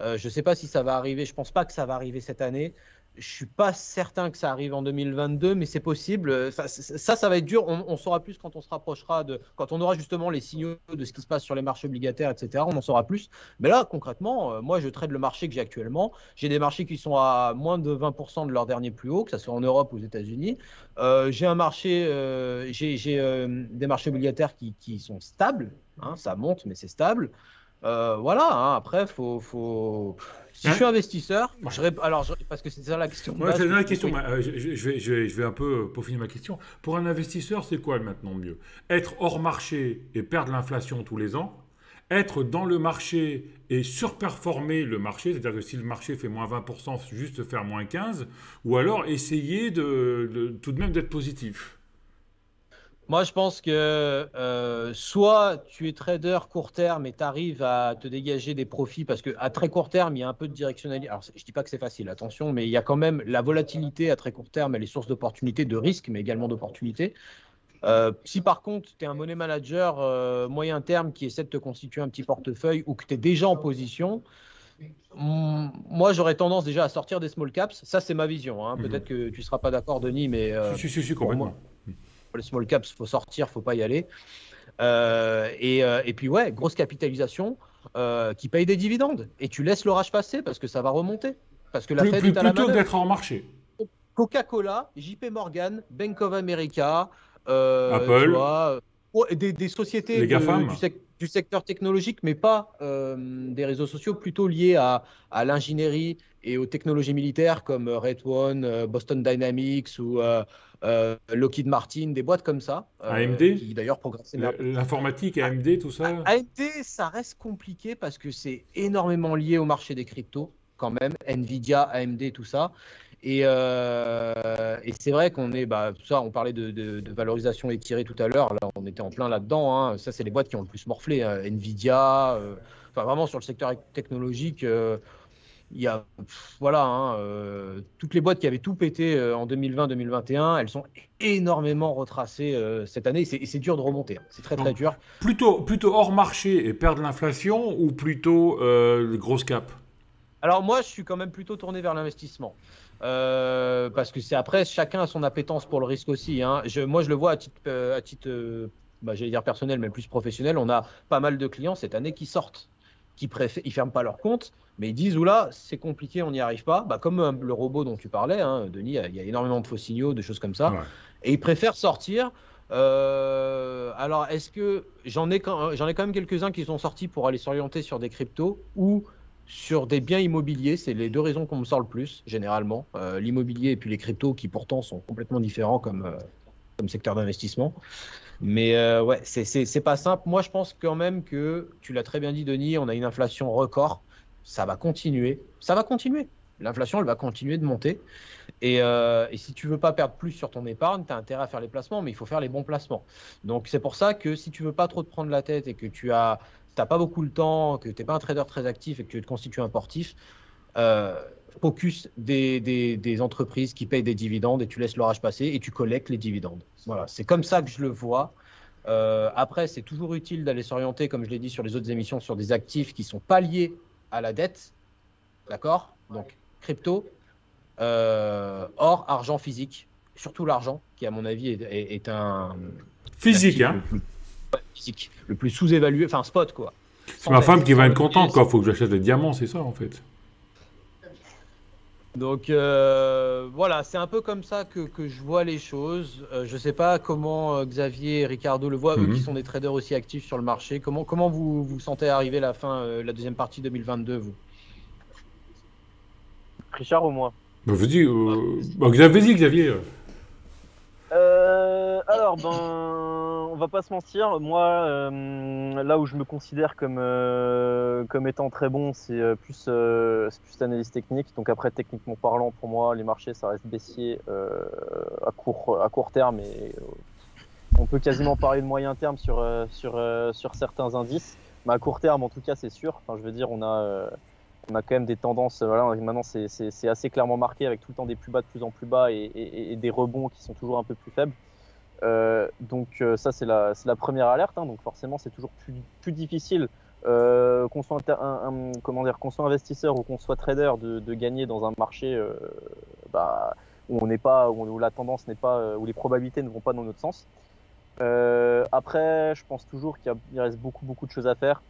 Je ne sais pas si ça va arriver, je ne pense pas que ça va arriver cette année. Je ne suis pas certain que ça arrive en 2022, mais c'est possible. Ça va être dur. On saura plus quand on se rapprochera quand on aura justement les signaux de ce qui se passe sur les marchés obligataires, etc. On en saura plus. Mais là, concrètement, moi, je trade le marché que j'ai actuellement. J'ai des marchés qui sont à moins de 20% de leur dernier plus haut, que ce soit en Europe ou aux États-Unis. J'ai des marchés obligataires qui sont stables. Hein, ça monte, mais c'est stable. Voilà, hein, après, faut... si je suis investisseur, parce que c'est ça la question. Ouais, c'est la question. Je vais un peu peaufiner ma question. Pour un investisseur, c'est quoi maintenant mieux? Être hors marché et perdre l'inflation tous les ans? Être dans le marché et surperformer le marché, c'est-à-dire que si le marché fait moins 20%, juste faire moins 15%, ou alors essayer tout de même d'être positif? Moi, je pense que soit tu es trader court terme et tu arrives à te dégager des profits parce qu'à très court terme, il y a un peu de directionnalité. Alors, je ne dis pas que c'est facile, attention, mais il y a quand même la volatilité à très court terme, elle est source d'opportunités, de risques, mais également d'opportunités. Si par contre, tu es un money manager moyen terme qui essaie de te constituer un petit portefeuille ou que tu es déjà en position… Moi, j'aurais tendance déjà à sortir des small caps. Ça, c'est ma vision. Hein. Peut-être que tu ne seras pas d'accord, Denis, mais… Si, complètement. Les small caps, faut sortir, faut pas y aller. Et puis ouais, grosse capitalisation qui paye des dividendes. Et tu laisses l'orage passer parce que ça va remonter. Parce que la Fed est à la manœuvre. Plutôt que d'être en marché. Coca-Cola, JP Morgan, Bank of America, Apple, des sociétés du secteur technologique, mais pas des réseaux sociaux, plutôt liés à l'ingénierie et aux technologies militaires comme Red One, Boston Dynamics ou Lockheed Martin, des boîtes comme ça. AMD, qui d'ailleurs progressent énormément. L'informatique, AMD, tout ça. AMD, ça reste compliqué parce que c'est énormément lié au marché des cryptos quand même. Nvidia, AMD, tout ça. Et c'est vrai qu'on est, tout ça, on parlait de valorisation étirée tout à l'heure. Là, on était en plein là-dedans. Hein. Ça, c'est les boîtes qui ont le plus morflé. Hein. Nvidia, vraiment sur le secteur technologique. Il y a, toutes les boîtes qui avaient tout pété en 2020-2021, elles sont énormément retracées cette année. C'est dur de remonter, hein. C'est très très dur. Plutôt hors marché et perdre l'inflation ou plutôt grosse cap? Alors moi, je suis quand même plutôt tourné vers l'investissement. Parce que c'est après, chacun a son appétence pour le risque aussi. Hein. Moi, je le vois à titre j'allais dire personnel, mais plus professionnel. On a pas mal de clients cette année qui sortent. Ils ferment pas leur compte, mais ils disent oula, c'est compliqué, on n'y arrive pas. Comme le robot dont tu parlais, hein, Denis, il y a énormément de faux signaux, de choses comme ça. Ouais. Et ils préfèrent sortir. Alors, est-ce que j'en ai quand même quelques-uns qui sont sortis pour aller s'orienter sur des cryptos ou sur des biens immobiliers? C'est les deux raisons qu'on me sort le plus, généralement. L'immobilier et puis les cryptos qui pourtant sont complètement différents comme secteur d'investissement. Mais ouais, c'est pas simple. Moi, je pense quand même que, tu l'as très bien dit, Denis, on a une inflation record. Ça va continuer. Ça va continuer. L'inflation, elle va continuer de monter. Et si tu veux pas perdre plus sur ton épargne, tu as intérêt à faire les placements, mais il faut faire les bons placements. Donc, c'est pour ça que si tu veux pas trop te prendre la tête et que t'as pas beaucoup le temps, que tu n'es pas un trader très actif et que tu te constitues un portif, focus des entreprises qui payent des dividendes et tu laisses l'orage passer et tu collectes les dividendes. Voilà, c'est comme ça que je le vois. Après, c'est toujours utile d'aller s'orienter, comme je l'ai dit sur les autres émissions, sur des actifs qui sont pas liés à la dette. D'accord? Donc, crypto, or, argent physique. Surtout l'argent, qui à mon avis est un... Physique, hein? Physique, le plus sous-évalué, enfin spot quoi. C'est ma femme qui va être contente, quoi. Faut que j'achète des diamants, c'est ça en fait. Donc voilà, c'est un peu comme ça que je vois les choses. Je ne sais pas comment Xavier et Ricardo le voient, eux qui sont des traders aussi actifs sur le marché. Comment vous sentez arriver la fin, la deuxième partie 2022, vous? Richard ou moi? Vas-y, Xavier. Alors, on va pas se mentir, moi, là où je me considère comme étant très bon, c'est plus l'analyse technique. Donc après, techniquement parlant, pour moi, les marchés, ça reste baissier à court terme, et on peut quasiment parler de moyen terme sur certains indices. Mais à court terme, en tout cas, c'est sûr. Enfin, je veux dire, on a quand même des tendances, voilà, maintenant c'est assez clairement marqué, avec tout le temps des plus bas de plus en plus bas et des rebonds qui sont toujours un peu plus faibles. Donc ça, c'est la première alerte, hein. Donc forcément, c'est toujours plus difficile, qu'on soit investisseur ou qu'on soit trader, de gagner dans un marché où la tendance n'est pas, où les probabilités ne vont pas dans notre sens. Après, je pense toujours qu'il reste beaucoup de choses à faire.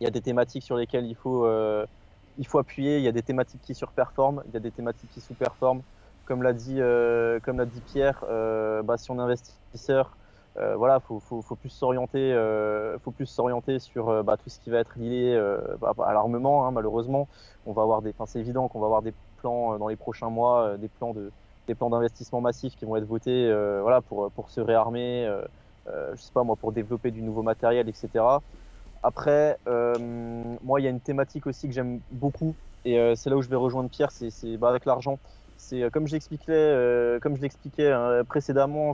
Il y a des thématiques sur lesquelles il faut appuyer, il y a des thématiques qui surperforment, il y a des thématiques qui sous-performent. Comme l'a dit Pierre, si on est investisseur, voilà, faut plus s'orienter sur tout ce qui va être lié à l'armement, hein, malheureusement. C'est évident qu'on va avoir des plans dans les prochains mois, des plans d'investissement massifs qui vont être votés, pour se réarmer, pour développer du nouveau matériel, etc. Après, moi, il y a une thématique aussi que j'aime beaucoup, et c'est là où je vais rejoindre Pierre, c'est avec l'argent. C'est comme je l'expliquais précédemment,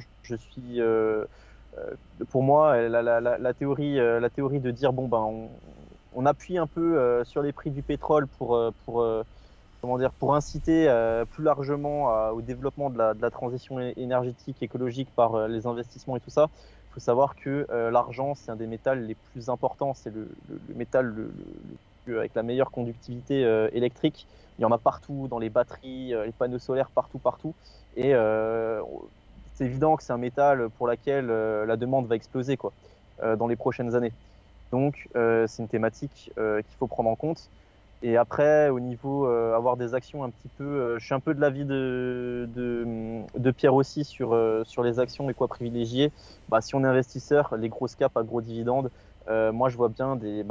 pour moi, la théorie de dire on appuie un peu sur les prix du pétrole pour inciter plus largement au développement de la transition énergétique, écologique, par les investissements et tout ça. Il faut savoir que l'argent, c'est un des métals les plus importants, c'est le métal avec la meilleure conductivité électrique. Il y en a partout, dans les batteries, les panneaux solaires, partout. Et c'est évident que c'est un métal pour lequel la demande va exploser, quoi, dans les prochaines années. Donc c'est une thématique qu'il faut prendre en compte. Et après, au niveau avoir des actions un petit peu, je suis un peu de l'avis de Pierre aussi sur les actions et quoi privilégier. Si on est investisseur, les grosses caps à gros dividendes, moi je vois bien des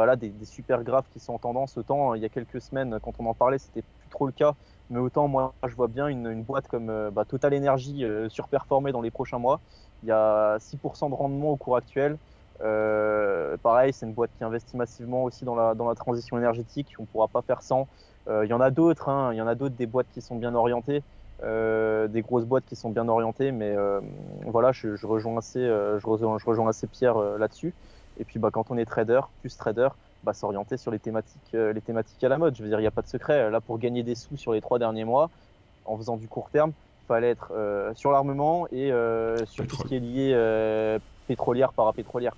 super graphes qui sont en tendance. Autant il y a quelques semaines, quand on en parlait, c'était plus trop le cas, mais autant moi je vois bien une boîte comme Total Energy surperformer dans les prochains mois. Il y a 6% de rendement au cours actuel. Pareil, c'est une boîte qui investit massivement aussi dans la transition énergétique. On ne pourra pas faire sans. Il y en a d'autres, hein. Il y en a d'autres, des boîtes qui sont bien orientées, des grosses boîtes qui sont bien orientées. Mais voilà, je rejoins assez Pierre là-dessus. Et puis quand on est trader, s'orienter sur les thématiques à la mode. Je veux dire, il n'y a pas de secret. Là, pour gagner des sous sur les 3 derniers mois, en faisant du court terme, il fallait être sur l'armement et sur tout ce qui est lié pétrolière, parapétrolière.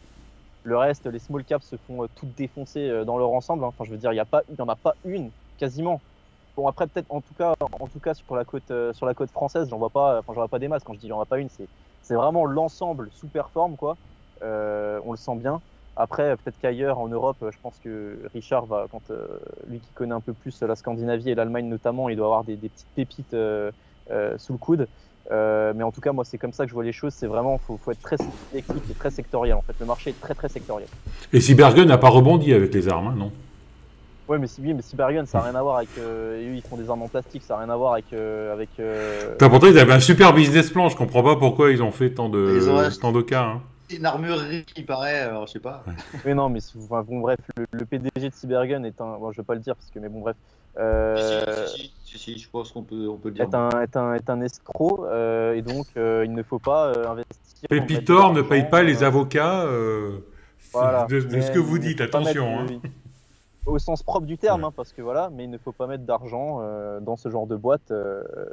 Le reste, les small caps se font toutes défoncer dans leur ensemble, hein. Enfin, je veux dire, il n'y en a pas une, quasiment. Bon, après, peut-être, en tout cas sur la côte française, j'en vois pas des masses. Quand je dis il n'y en a pas une, c'est vraiment l'ensemble sous-performe, quoi. On le sent bien. Après, peut-être qu'ailleurs, en Europe, je pense que Richard va, lui qui connaît un peu plus la Scandinavie et l'Allemagne notamment, il doit avoir des petites pépites sous le coude. Mais en tout cas, moi, c'est comme ça que je vois les choses. C'est vraiment, faut être très technique et très sectoriel. En fait, le marché est très sectoriel. Et Cybergun n'a pas rebondi avec les armes, hein, non? Oui, mais Cybergun, ça n'a rien à voir avec. Eux, ils font des armes en plastique, ça n'a rien à voir avec. Pourtant, ils avaient un super business plan. Je comprends pas pourquoi ils ont fait tant de cas. Hein. Une armurerie, il paraît. Alors, je sais pas. Mais non, mais bref, le PDG de Cybergun est un. Bon, je vais pas le dire parce que, bref. Si, je pense qu'on peut le dire. Est un escroc, et donc il ne faut pas investir. Pépitor ne paye pas les avocats, voilà. de ce que vous dites, attention. Au sens propre du terme, ouais. Hein, parce que voilà, mais il ne faut pas mettre d'argent dans ce genre de boîte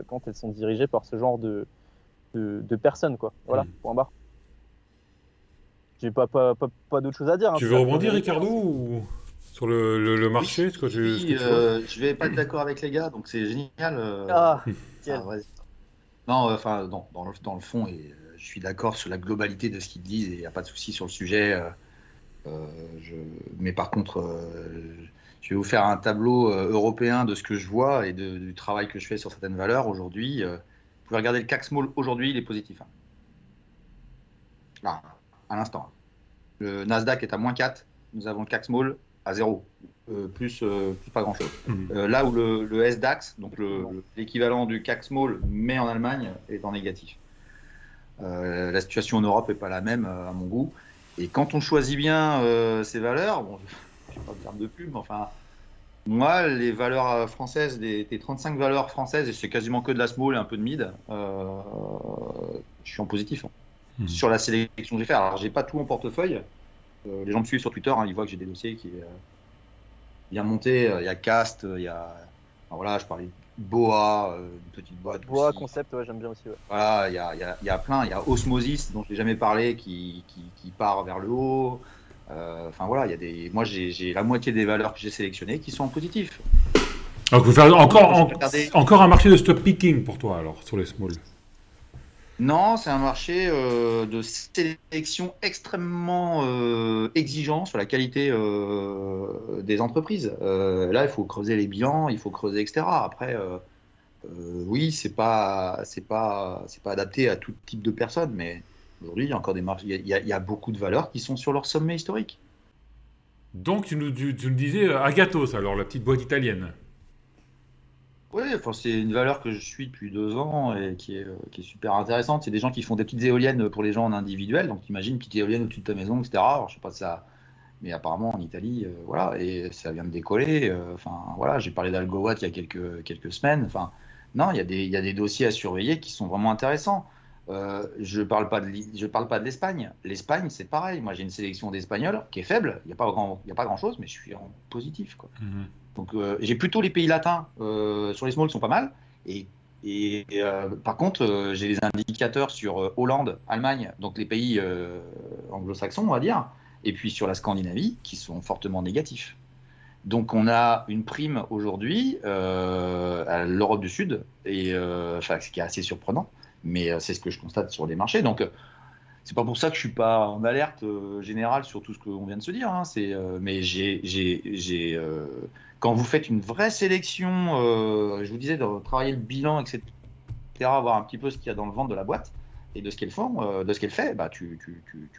quand elles sont dirigées par ce genre de personnes, quoi. Voilà, point barre. J'ai pas d'autre chose à dire. Hein, tu veux rebondir, Ricardo, ou... Sur le marché, ce que je vais pas être d'accord avec les gars, donc c'est génial. Dans le fond, et je suis d'accord sur la globalité de ce qu'ils disent, et il n'y a pas de souci sur le sujet. Mais par contre, je Je vais vous faire un tableau européen de ce que je vois et du travail que je fais sur certaines valeurs aujourd'hui. Vous pouvez regarder le CAC Small aujourd'hui, il est positif. Hein. Là, à l'instant. Le Nasdaq est à -4. Nous avons le CAC Small à 0. Plus pas grand-chose. Là où le SDAX, donc l'équivalent du CAC Small, mais en Allemagne, est en négatif. La situation en Europe n'est pas la même à mon goût. Et quand on choisit bien ces valeurs, bon, je ne sais pas le terme de pub, mais enfin, moi, les valeurs françaises, des 35 valeurs françaises, et c'est quasiment que de la small et un peu de mid, je suis en positif. Hein. Sur la sélection que j'ai faite, alors je n'ai pas tout en portefeuille. Les gens me suivent sur Twitter, hein, ils voient que j'ai des dossiers qui bien montés. Il y a Cast, il y a. Enfin, voilà, je parlais de Boa, une petite boîte. Boa, aussi. Concept, ouais, j'aime bien aussi. Ouais. Voilà, il y a plein. Il y a Osmosis, dont je n'ai jamais parlé, qui part vers le haut. Enfin voilà, il y a des. Moi, j'ai la moitié des valeurs que j'ai sélectionnées qui sont en positif. Donc, vous faites encore un marché de stop picking pour toi, alors, sur les smalls. Non, c'est un marché de sélection extrêmement exigeant sur la qualité des entreprises. Là, il faut creuser les bilans, il faut creuser, etc. Après, oui, c'est pas adapté à tout type de personnes, mais aujourd'hui, il y a encore des marchés, il y a beaucoup de valeurs qui sont sur leur sommet historique. Donc, tu nous disais Agathos, alors la petite boîte italienne. Oui, enfin, c'est une valeur que je suis depuis 2 ans et qui est super intéressante. C'est des gens qui font des petites éoliennes pour les gens en individuel. Donc, imagine une petite éolienne au-dessus de ta maison, etc. Alors, je sais pas si ça, mais apparemment en Italie, voilà, et ça vient de décoller. Enfin, voilà, j'ai parlé d'Algowatt il y a quelques semaines. Enfin, non, il y a des dossiers à surveiller qui sont vraiment intéressants. Je parle pas de l'Espagne. L'Espagne, c'est pareil. Moi, j'ai une sélection d'Espagnols qui est faible. Il y a pas grand chose, mais je suis en positif, quoi. Mmh. Donc, j'ai plutôt les pays latins sur les smalls qui sont pas mal. Et par contre, j'ai les indicateurs sur Hollande, Allemagne, donc les pays anglo-saxons, on va dire, et puis sur la Scandinavie, qui sont fortement négatifs. Donc, on a une prime aujourd'hui à l'Europe du Sud, et, enfin, ce qui est assez surprenant, mais c'est ce que je constate sur les marchés. Donc, c'est pas pour ça que je suis pas en alerte générale sur tout ce qu'on vient de se dire. Hein. Mais quand vous faites une vraie sélection, je vous disais de travailler le bilan, etc., voir un petit peu ce qu'il y a dans le ventre de la boîte et de ce qu'elle font, de ce qu'elle fait, bah tu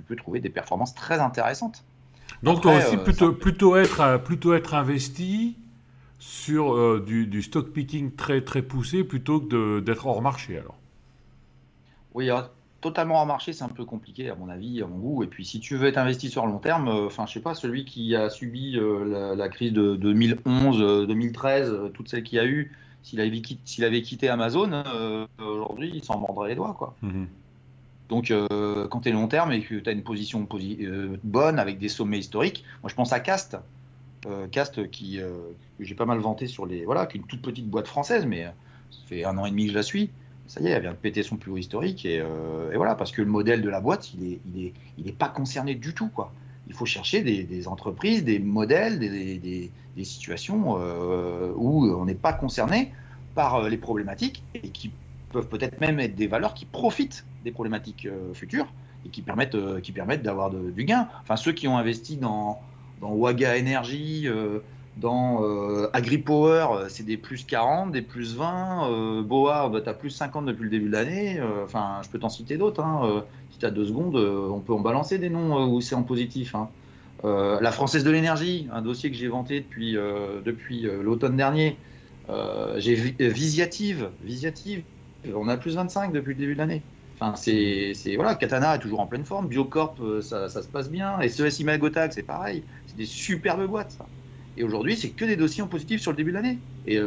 peux trouver des performances très intéressantes. Donc après, toi aussi plutôt être investi sur du stock picking très poussé plutôt que d'être hors marché alors. Oui. Alors, totalement à marché, c'est un peu compliqué à mon avis, à mon goût. Et puis, si tu veux être investisseur long terme, enfin, je sais pas, celui qui a subi la crise de 2011, 2013, toutes celles qu'il y a eu, s'il avait quitté Amazon, aujourd'hui, il s'en mordrait les doigts, quoi. Mmh. Donc, quand tu es long terme et que tu as une position bonne avec des sommets historiques, moi, je pense à Cast, que j'ai pas mal vanté sur les, voilà, qu'une toute petite boîte française, mais ça fait 1 an et demi que je la suis. Ça y est, elle vient de péter son plus haut historique et voilà, parce que le modèle de la boîte, il est pas concerné du tout, quoi. Il faut chercher des entreprises, des modèles, des situations où on n'est pas concerné par les problématiques et qui peuvent peut-être même être des valeurs qui profitent des problématiques futures et qui permettent d'avoir du gain. Enfin, ceux qui ont investi dans Waga Energy, dans AgriPower, c'est des +40, des +20. Boa, bah, tu as +50 depuis le début de l'année. Enfin, je peux t'en citer d'autres. Hein. Si tu as 2 secondes, on peut en balancer des noms où c'est en positif. Hein. La Française de l'énergie, un dossier que j'ai vanté depuis l'automne dernier. J'ai Visiative, on a +25 depuis le début de l'année. Enfin, voilà, Katana est toujours en pleine forme. Biocorp, ça se passe bien. Et SES Imagotag, c'est pareil. C'est des superbes boîtes, ça. Et aujourd'hui, c'est que des dossiers en positif sur le début de l'année. Et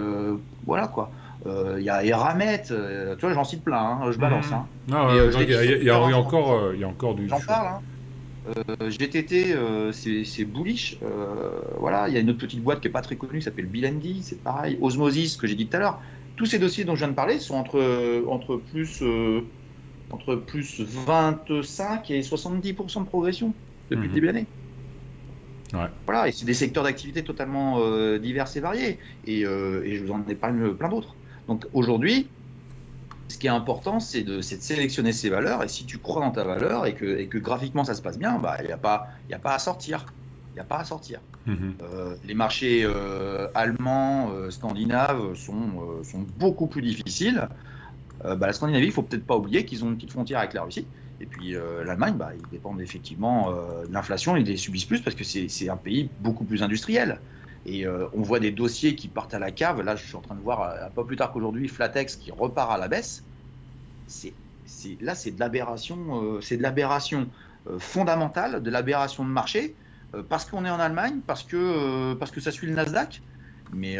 voilà, quoi. Il y a Eramet, tu vois, j'en cite plein, hein, je balance. Hein. Il y a encore du... J'en parle. Hein. GTT, c'est bullish. Voilà, il y a une autre petite boîte qui n'est pas très connue, qui s'appelle Bilendi, c'est pareil. Osmosis, que j'ai dit tout à l'heure. Tous ces dossiers dont je viens de parler sont entre plus 25 et 70% de progression depuis le début de l'année. Ouais. Voilà, et c'est des secteurs d'activité totalement divers et variés, et je vous en épargne plein d'autres. Donc aujourd'hui, ce qui est important, c'est de sélectionner ses valeurs, et si tu crois dans ta valeur et que graphiquement ça se passe bien, bah, il n'y a pas à sortir. Il n'y a pas à sortir. Les marchés allemands, scandinaves sont beaucoup plus difficiles. La Scandinavie, il ne faut peut-être pas oublier qu'ils ont une petite frontière avec la Russie. Et puis l'Allemagne, ils dépendent effectivement de l'inflation, ils les subissent plus parce que c'est un pays beaucoup plus industriel. Et on voit des dossiers qui partent à la cave. Là, je suis en train de voir, un peu plus tard qu'aujourd'hui, Flatex qui repart à la baisse. Là, c'est de l'aberration fondamentale, de l'aberration de marché, parce qu'on est en Allemagne, parce que ça suit le Nasdaq. Mais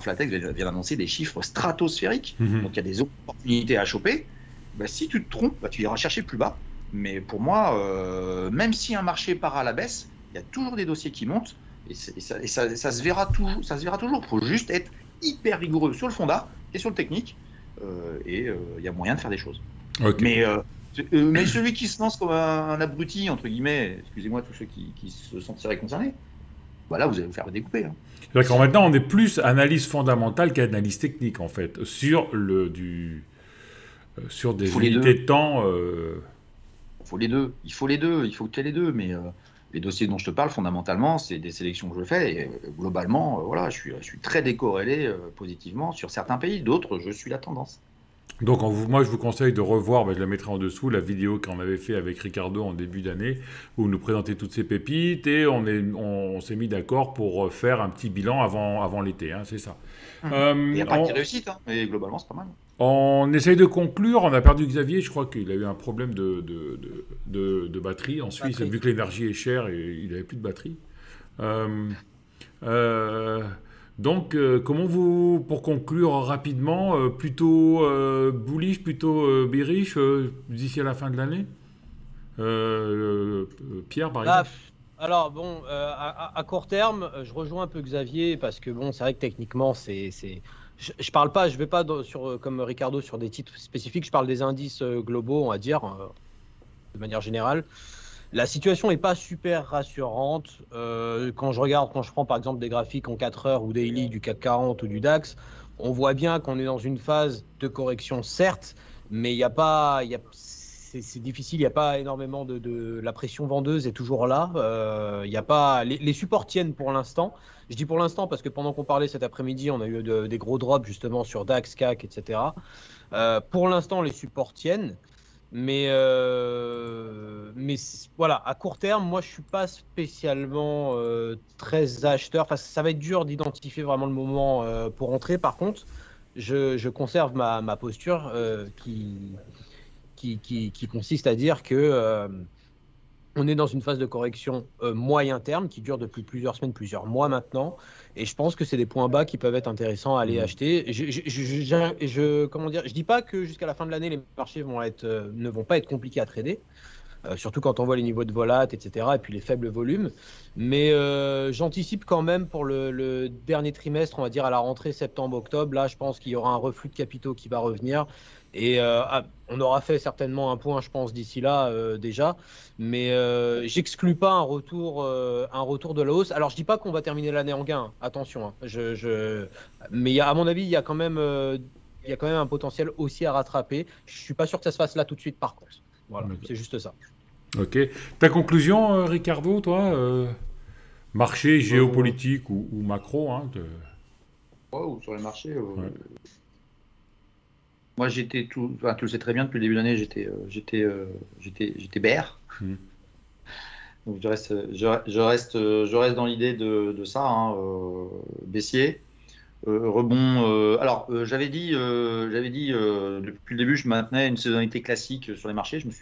Flatex vient d'annoncer des chiffres stratosphériques, donc il y a des opportunités à choper. Si tu te trompes, tu iras chercher plus bas. Mais pour moi, même si un marché part à la baisse, il y a toujours des dossiers qui montent et ça se verra toujours. Il faut juste être hyper rigoureux sur le fondat et sur le technique il y a moyen de faire des choses. Okay. Mais celui qui se lance comme un abruti, entre guillemets, excusez-moi tous ceux qui se sentiraient concernés, là, vous allez vous faire découper. D'accord, maintenant, on est plus analyse fondamentale qu'analyse technique, en fait, sur des unités de temps. Il faut les deux. Il faut qu'il y ait les deux. Mais les dossiers dont je te parle, fondamentalement, c'est des sélections que je fais. Et globalement, je suis très décorrélé positivement sur certains pays. D'autres, je suis la tendance. Donc, moi, je vous conseille de revoir, je la mettrai en dessous, la vidéo qu'on avait fait avec Ricardo en début d'année, où il nous présentait toutes ces pépites et on s'est mis d'accord pour faire un petit bilan avant l'été, c'est ça. Il n'y a pas de réussite, mais globalement, c'est pas mal. On essaye de conclure. On a perdu Xavier, je crois qu'il a eu un problème de batterie en Suisse, vu que l'énergie est chère et il n'avait plus de batterie. Donc, pour conclure rapidement, plutôt bullish, plutôt bearish d'ici à la fin de l'année, Pierre, par exemple. Alors, à court terme, je rejoins un peu Xavier parce que, c'est vrai que techniquement, je parle pas, je vais pas comme Ricardo sur des titres spécifiques, je parle des indices globaux, on va dire, de manière générale. La situation n'est pas super rassurante. Quand je prends par exemple des graphiques en 4 heures ou daily du CAC 40 ou du DAX, on voit bien qu'on est dans une phase de correction, certes, mais c'est difficile, il n'y a pas énormément la pression vendeuse est toujours là. Les supports tiennent pour l'instant. Je dis pour l'instant parce que pendant qu'on parlait cet après-midi, on a eu des gros drops justement sur DAX, CAC, etc. Pour l'instant, les supports tiennent. Mais voilà, à court terme, moi, je ne suis pas spécialement très acheteur. Enfin, ça va être dur d'identifier vraiment le moment pour entrer. Par contre, je conserve ma posture qui consiste à dire que on est dans une phase de correction moyen terme qui dure depuis plusieurs semaines, plusieurs mois maintenant. Et je pense que c'est des points bas qui peuvent être intéressants à aller acheter. Je dis pas que jusqu'à la fin de l'année, les marchés ne vont pas être compliqués à trader, surtout quand on voit les niveaux de volat, etc., et puis les faibles volumes. Mais j'anticipe quand même pour le dernier trimestre, on va dire à la rentrée septembre-octobre, là, je pense qu'il y aura un reflux de capitaux qui va revenir. Et on aura fait certainement un point, je pense, d'ici là déjà. Mais j'exclus pas un retour de la hausse. Alors, je dis pas qu'on va terminer l'année en gain. Attention. Mais à mon avis, il y a quand même un potentiel aussi à rattraper. Je suis pas sûr que ça se fasse là tout de suite, par contre. Voilà, c'est juste ça. Ok. Ta conclusion, Ricardo, toi, marché géopolitique ou macro, ou sur les marchés. Moi, tu le sais très bien, depuis le début de l'année, j'étais BR. Donc, je reste dans l'idée de ça, baissier. Rebond. J'avais dit, depuis le début, je maintenais une saisonnalité classique sur les marchés. Je me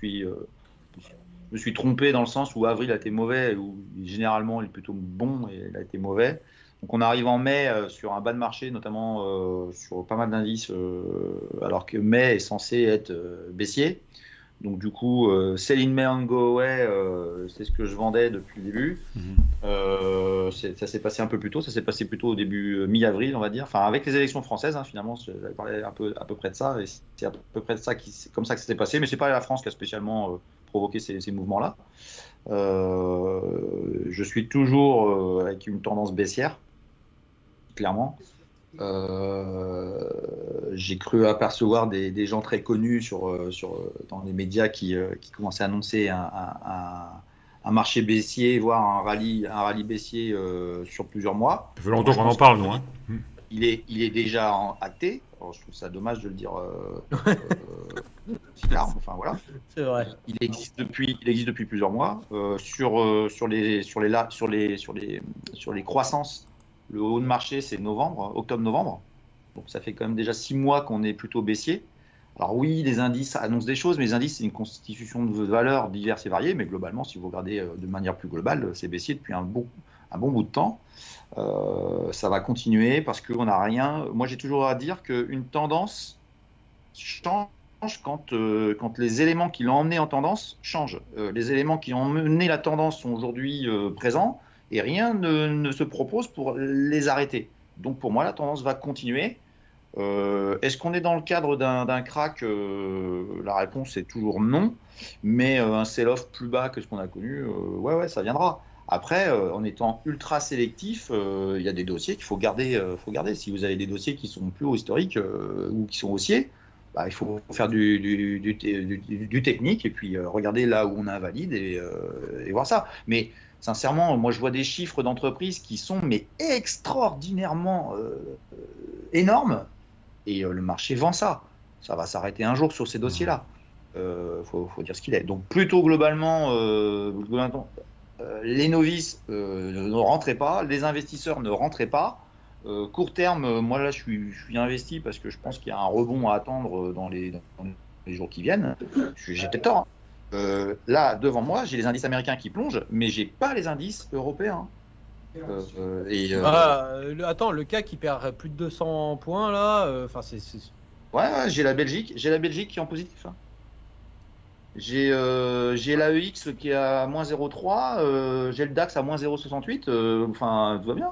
suis trompé dans le sens où avril a été mauvais, où généralement, il est plutôt bon et il a été mauvais. Donc on arrive en mai sur un bas de marché, notamment sur pas mal d'indices, alors que mai est censé être baissier. Donc du coup, sell in May and go away, c'est ce que je vendais depuis le début. Ça s'est passé un peu plus tôt, ça s'est passé plutôt au début mi-avril, on va dire. Enfin, avec les élections françaises, finalement, j'avais parlé à peu près de ça, et c'est à peu près de ça comme ça que ça s'est passé. Mais c'est pas la France qui a spécialement provoqué ces mouvements-là. Je suis toujours avec une tendance baissière. Clairement, j'ai cru apercevoir des gens très connus dans les médias qui commençaient à annoncer un, un, un marché baissier, voire un rallye baissier sur plusieurs mois. Ça fait longtemps qu'on en parle, non? Il est déjà acté. Alors, je trouve ça dommage de le dire. Enfin, voilà. C'est vrai. Il existe depuis plusieurs mois. Sur les croissances, le haut de marché, c'est novembre, octobre-novembre. Donc ça fait quand même déjà 6 mois qu'on est plutôt baissier. Alors oui, les indices annoncent des choses, mais les indices, c'est une constitution de valeurs diverses et variées. Mais globalement, si vous regardez de manière plus globale, c'est baissier depuis un bon bout de temps. Ça va continuer parce qu'on n'a rien. Moi, j'ai toujours à dire qu'une tendance change quand les éléments qui l'ont emmené en tendance changent. Les éléments qui ont mené la tendance sont aujourd'hui présents et rien ne se propose pour les arrêter. Donc pour moi, la tendance va continuer. Est-ce qu'on est dans le cadre d'un crack? La réponse est toujours non, mais un sell-off plus bas que ce qu'on a connu, ouais, ça viendra. Après, en étant ultra sélectif, il y a des dossiers qu'il faut garder. Si vous avez des dossiers qui sont plus historiques ou qui sont haussiers, bah, il faut faire du technique et puis regarder là où on invalide et voir ça. Mais sincèrement, moi je vois des chiffres d'entreprises qui sont mais extraordinairement énormes et le marché vend ça. Ça va s'arrêter un jour sur ces dossiers-là. Faut dire ce qu'il est. Donc plutôt globalement, les novices ne rentraient pas, les investisseurs ne rentraient pas. Court terme, moi là je suis investi parce que je pense qu'il y a un rebond à attendre dans les jours qui viennent. J'ai peut-être tort. Hein. Là, devant moi, j'ai les indices américains qui plongent, mais j'ai pas les indices européens. Attends, le CAC qui perd plus de 200 points là. Ouais, j'ai la Belgique qui est en positif. Hein. J'ai l'AEX qui est à moins 0,3, j'ai le DAX à moins 0,68, enfin tout va bien.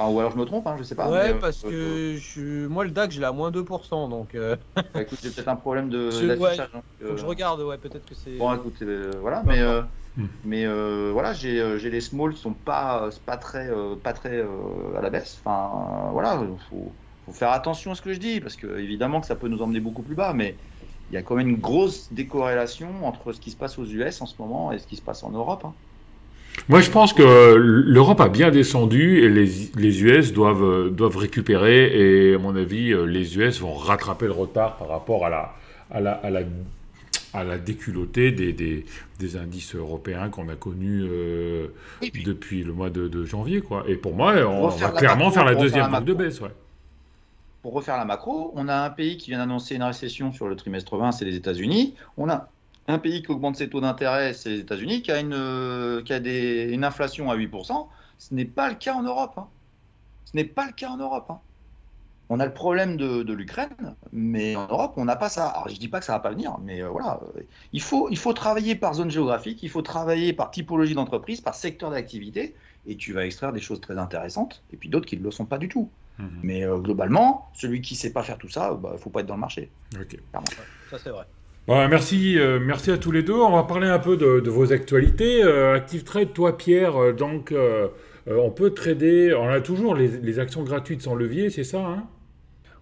Enfin, ou alors je me trompe, hein, je sais pas. Ouais, mais, parce que moi le DAX, j'ai la moins 2%, donc. Bah, écoute, j'ai peut-être un problème de. L'affichage, donc, faut que je regarde, ouais, peut-être que c'est. Bon, écoute, voilà, mais voilà, j'ai les smalls qui sont pas très à la baisse. Enfin, voilà, faut faire attention à ce que je dis, parce que évidemment que ça peut nous emmener beaucoup plus bas, mais il y a quand même une grosse décorrélation entre ce qui se passe aux US en ce moment et ce qui se passe en Europe. Hein. Moi, je pense que l'Europe a bien descendu et les US doivent récupérer. Et à mon avis, les US vont rattraper le retard par rapport à la déculottée des indices européens qu'on a connus depuis le mois de janvier. Quoi. Et pour moi, on va clairement faire la deuxième vague de baisse. Ouais. Pour refaire la macro, on a un pays qui vient d'annoncer une récession sur le trimestre 20, c'est les États-Unis. On a un pays qui augmente ses taux d'intérêt, c'est les États-Unis, qui a une inflation à 8%. Ce n'est pas le cas en Europe. Hein. Ce n'est pas le cas en Europe. Hein. On a le problème de l'Ukraine, mais en Europe, on n'a pas ça. Alors, je ne dis pas que ça ne va pas venir, mais voilà. Il faut travailler par zone géographique, il faut travailler par typologie d'entreprise, par secteur d'activité, et tu vas extraire des choses très intéressantes, et puis d'autres qui ne le sont pas du tout. Mmh. Mais globalement, celui qui ne sait pas faire tout ça, bah, faut pas être dans le marché. Okay. Ça, c'est vrai. Bon, merci à tous les deux. On va parler un peu de vos actualités. Active Trade, toi Pierre, donc on peut trader, on a toujours les actions gratuites sans levier, c'est ça hein?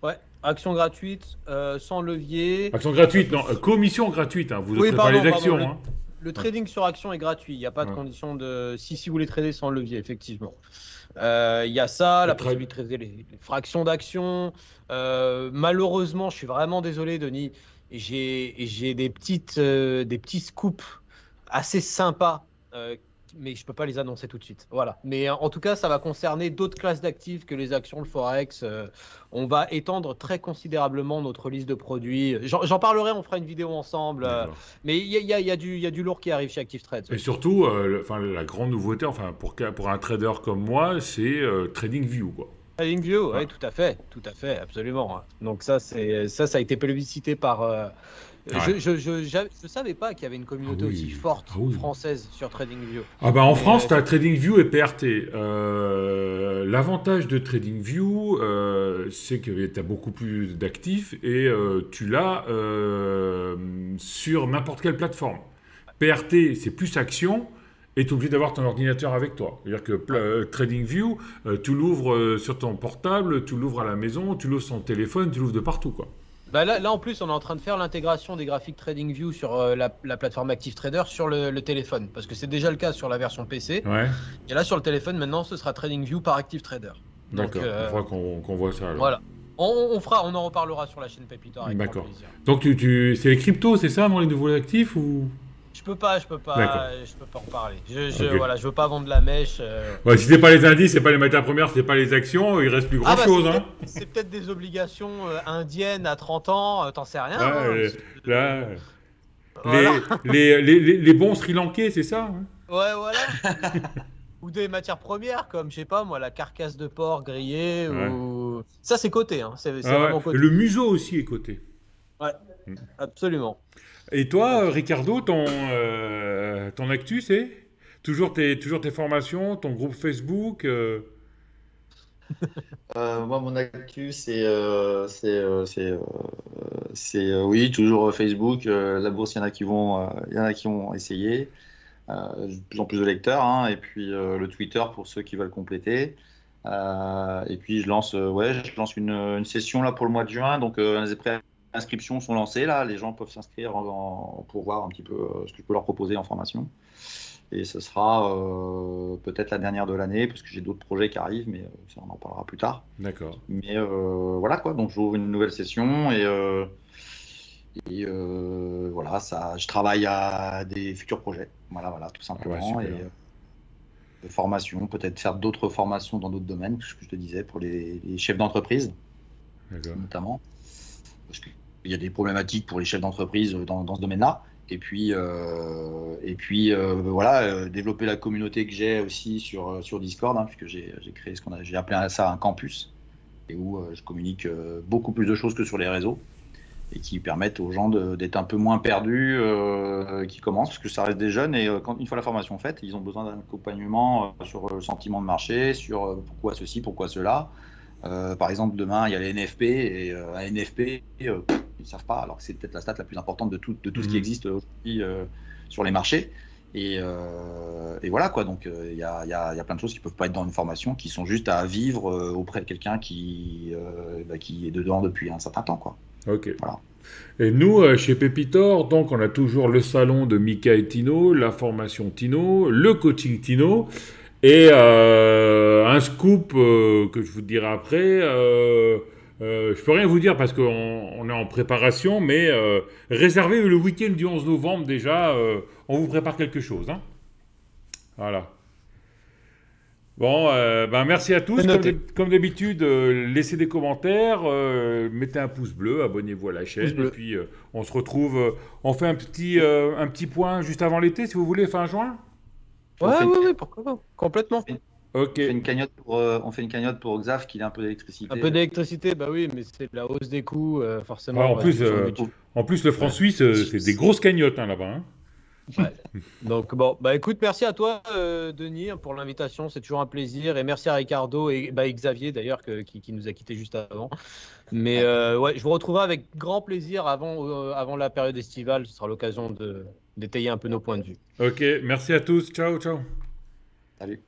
Ouais, actions gratuites sans levier. Actions gratuites, non, commission gratuite, hein. Vous offrez pas les actions. Hein. Le trading sur action est gratuit, il n'y a pas de condition de… Si vous voulez trader sans levier, effectivement. Il y a ça, la possibilité de trader les fractions d'actions. Malheureusement, je suis vraiment désolé Denis, j'ai des petits scoops assez sympas, mais je ne peux pas les annoncer tout de suite. Voilà. Mais en tout cas, ça va concerner d'autres classes d'actifs que les actions, le forex. On va étendre très considérablement notre liste de produits. J'en parlerai, on fera une vidéo ensemble. Mais il y a du lourd qui arrive chez Active Trade. Et surtout, la grande nouveauté, enfin, pour un trader comme moi, c'est TradingView, quoi. TradingView, oui, tout à fait, absolument. Donc ça a été plébiscité par… Je savais pas qu'il y avait une communauté aussi forte française sur TradingView. Ah bah en France, tu as TradingView et PRT. L'avantage de TradingView, c'est que tu as beaucoup plus d'actifs et tu l'as sur n'importe quelle plateforme. PRT, c'est plus action. Et tu es obligé d'avoir ton ordinateur avec toi. C'est-à-dire que TradingView, tu l'ouvres sur ton portable, tu l'ouvres à la maison, tu l'ouvres sur ton téléphone, tu l'ouvres de partout, quoi. Bah là en plus on est en train de faire l'intégration des graphiques TradingView sur la plateforme ActiveTrader sur le téléphone, parce que c'est déjà le cas sur la version PC, ouais. Et là sur le téléphone maintenant ce sera TradingView par ActiveTrader. D'accord, il faudra qu'on voit ça alors. Voilà, on en reparlera sur la chaîne Pépitor. D'accord, donc c'est les cryptos, c'est ça, mon livre de vol actif ou... Je peux pas en parler. Okay. Voilà, je veux pas vendre la mèche. Ouais, si c'est pas les indices, c'est pas les matières premières, c'est pas les actions, il reste plus grand chose. Bah, c'est hein. Peut-être des obligations indiennes à 30 ans, t'en sais rien. Ah, hein, là, voilà. les bons Sri Lankais, c'est ça hein. Ouais, voilà. Ou des matières premières comme, je sais pas moi, la carcasse de porc grillée. Ouais. Ou... Ça, c'est coté. Hein. Vraiment coté. Le museau aussi est coté. Ouais, absolument. Et toi, Ricardo, ton actu, c'est toujours tes formations, ton groupe Facebook Moi, mon actu, oui, toujours Facebook. La bourse, il y en a qui ont essayé. De plus en plus de lecteurs. Hein, et puis, le Twitter, pour ceux qui veulent compléter. Et puis, je lance une session là, pour le mois de juin. Donc, inscriptions sont lancées là, les gens peuvent s'inscrire pour voir un petit peu ce que je peux leur proposer en formation. Et ce sera peut-être la dernière de l'année parce que j'ai d'autres projets qui arrivent, mais ça on en parlera plus tard. D'accord. Mais voilà quoi, donc j'ouvre une nouvelle session et voilà, ça, je travaille à des futurs projets. Voilà, tout simplement. Ouais, et formation, peut-être faire d'autres formations dans d'autres domaines, ce que je te disais pour les chefs d'entreprise, notamment. Parce que il y a des problématiques pour les chefs d'entreprise dans ce domaine-là. Et puis, voilà, développer la communauté que j'ai aussi sur Discord, hein, puisque j'ai créé j'ai appelé ça un campus, et où je communique beaucoup plus de choses que sur les réseaux, et qui permettent aux gens d'être un peu moins perdus, qui commencent, parce que ça reste des jeunes, et une fois la formation faite, ils ont besoin d'un accompagnement sur le sentiment de marché, sur pourquoi ceci, pourquoi cela. Par exemple, demain, il y a les NFP, et un NFP, ils ne savent pas, alors que c'est peut-être la stat la plus importante de tout ce qui existe aujourd'hui sur les marchés. Et voilà, quoi. Donc, il y a plein de choses qui ne peuvent pas être dans une formation, qui sont juste à vivre auprès de quelqu'un qui est dedans depuis un certain temps, quoi. Ok. Voilà. Et nous, chez Pépitor, donc, on a toujours le salon de Mika et Tino, la formation Tino, le coaching Tino. Et un scoop que je vous dirai après, je peux rien vous dire parce qu'on est en préparation, mais réservez le week-end du 11 novembre déjà, on vous prépare quelque chose. Hein. Voilà. Bon, merci à tous. Comme d'habitude, laissez des commentaires, mettez un pouce bleu, abonnez-vous à la chaîne. Et puis, on se retrouve, on fait un petit point juste avant l'été, si vous voulez, fin juin. Ouais, oui, pourquoi pas, complètement. Ok. On fait une cagnotte pour Xav qu'il ait un peu d'électricité. Un peu d'électricité, bah oui, mais c'est la hausse des coûts, forcément. Alors, en plus, le franc suisse, c'est des grosses cagnottes hein, là-bas. Hein. Ouais. Donc, bon, bah écoute, merci à toi, Denis, pour l'invitation, c'est toujours un plaisir. Et merci à Ricardo et Xavier, d'ailleurs, qui nous a quittés juste avant. Mais ouais, je vous retrouverai avec grand plaisir avant la période estivale, ce sera l'occasion d'étayer un peu nos points de vue. Ok, merci à tous. Ciao, ciao. Salut.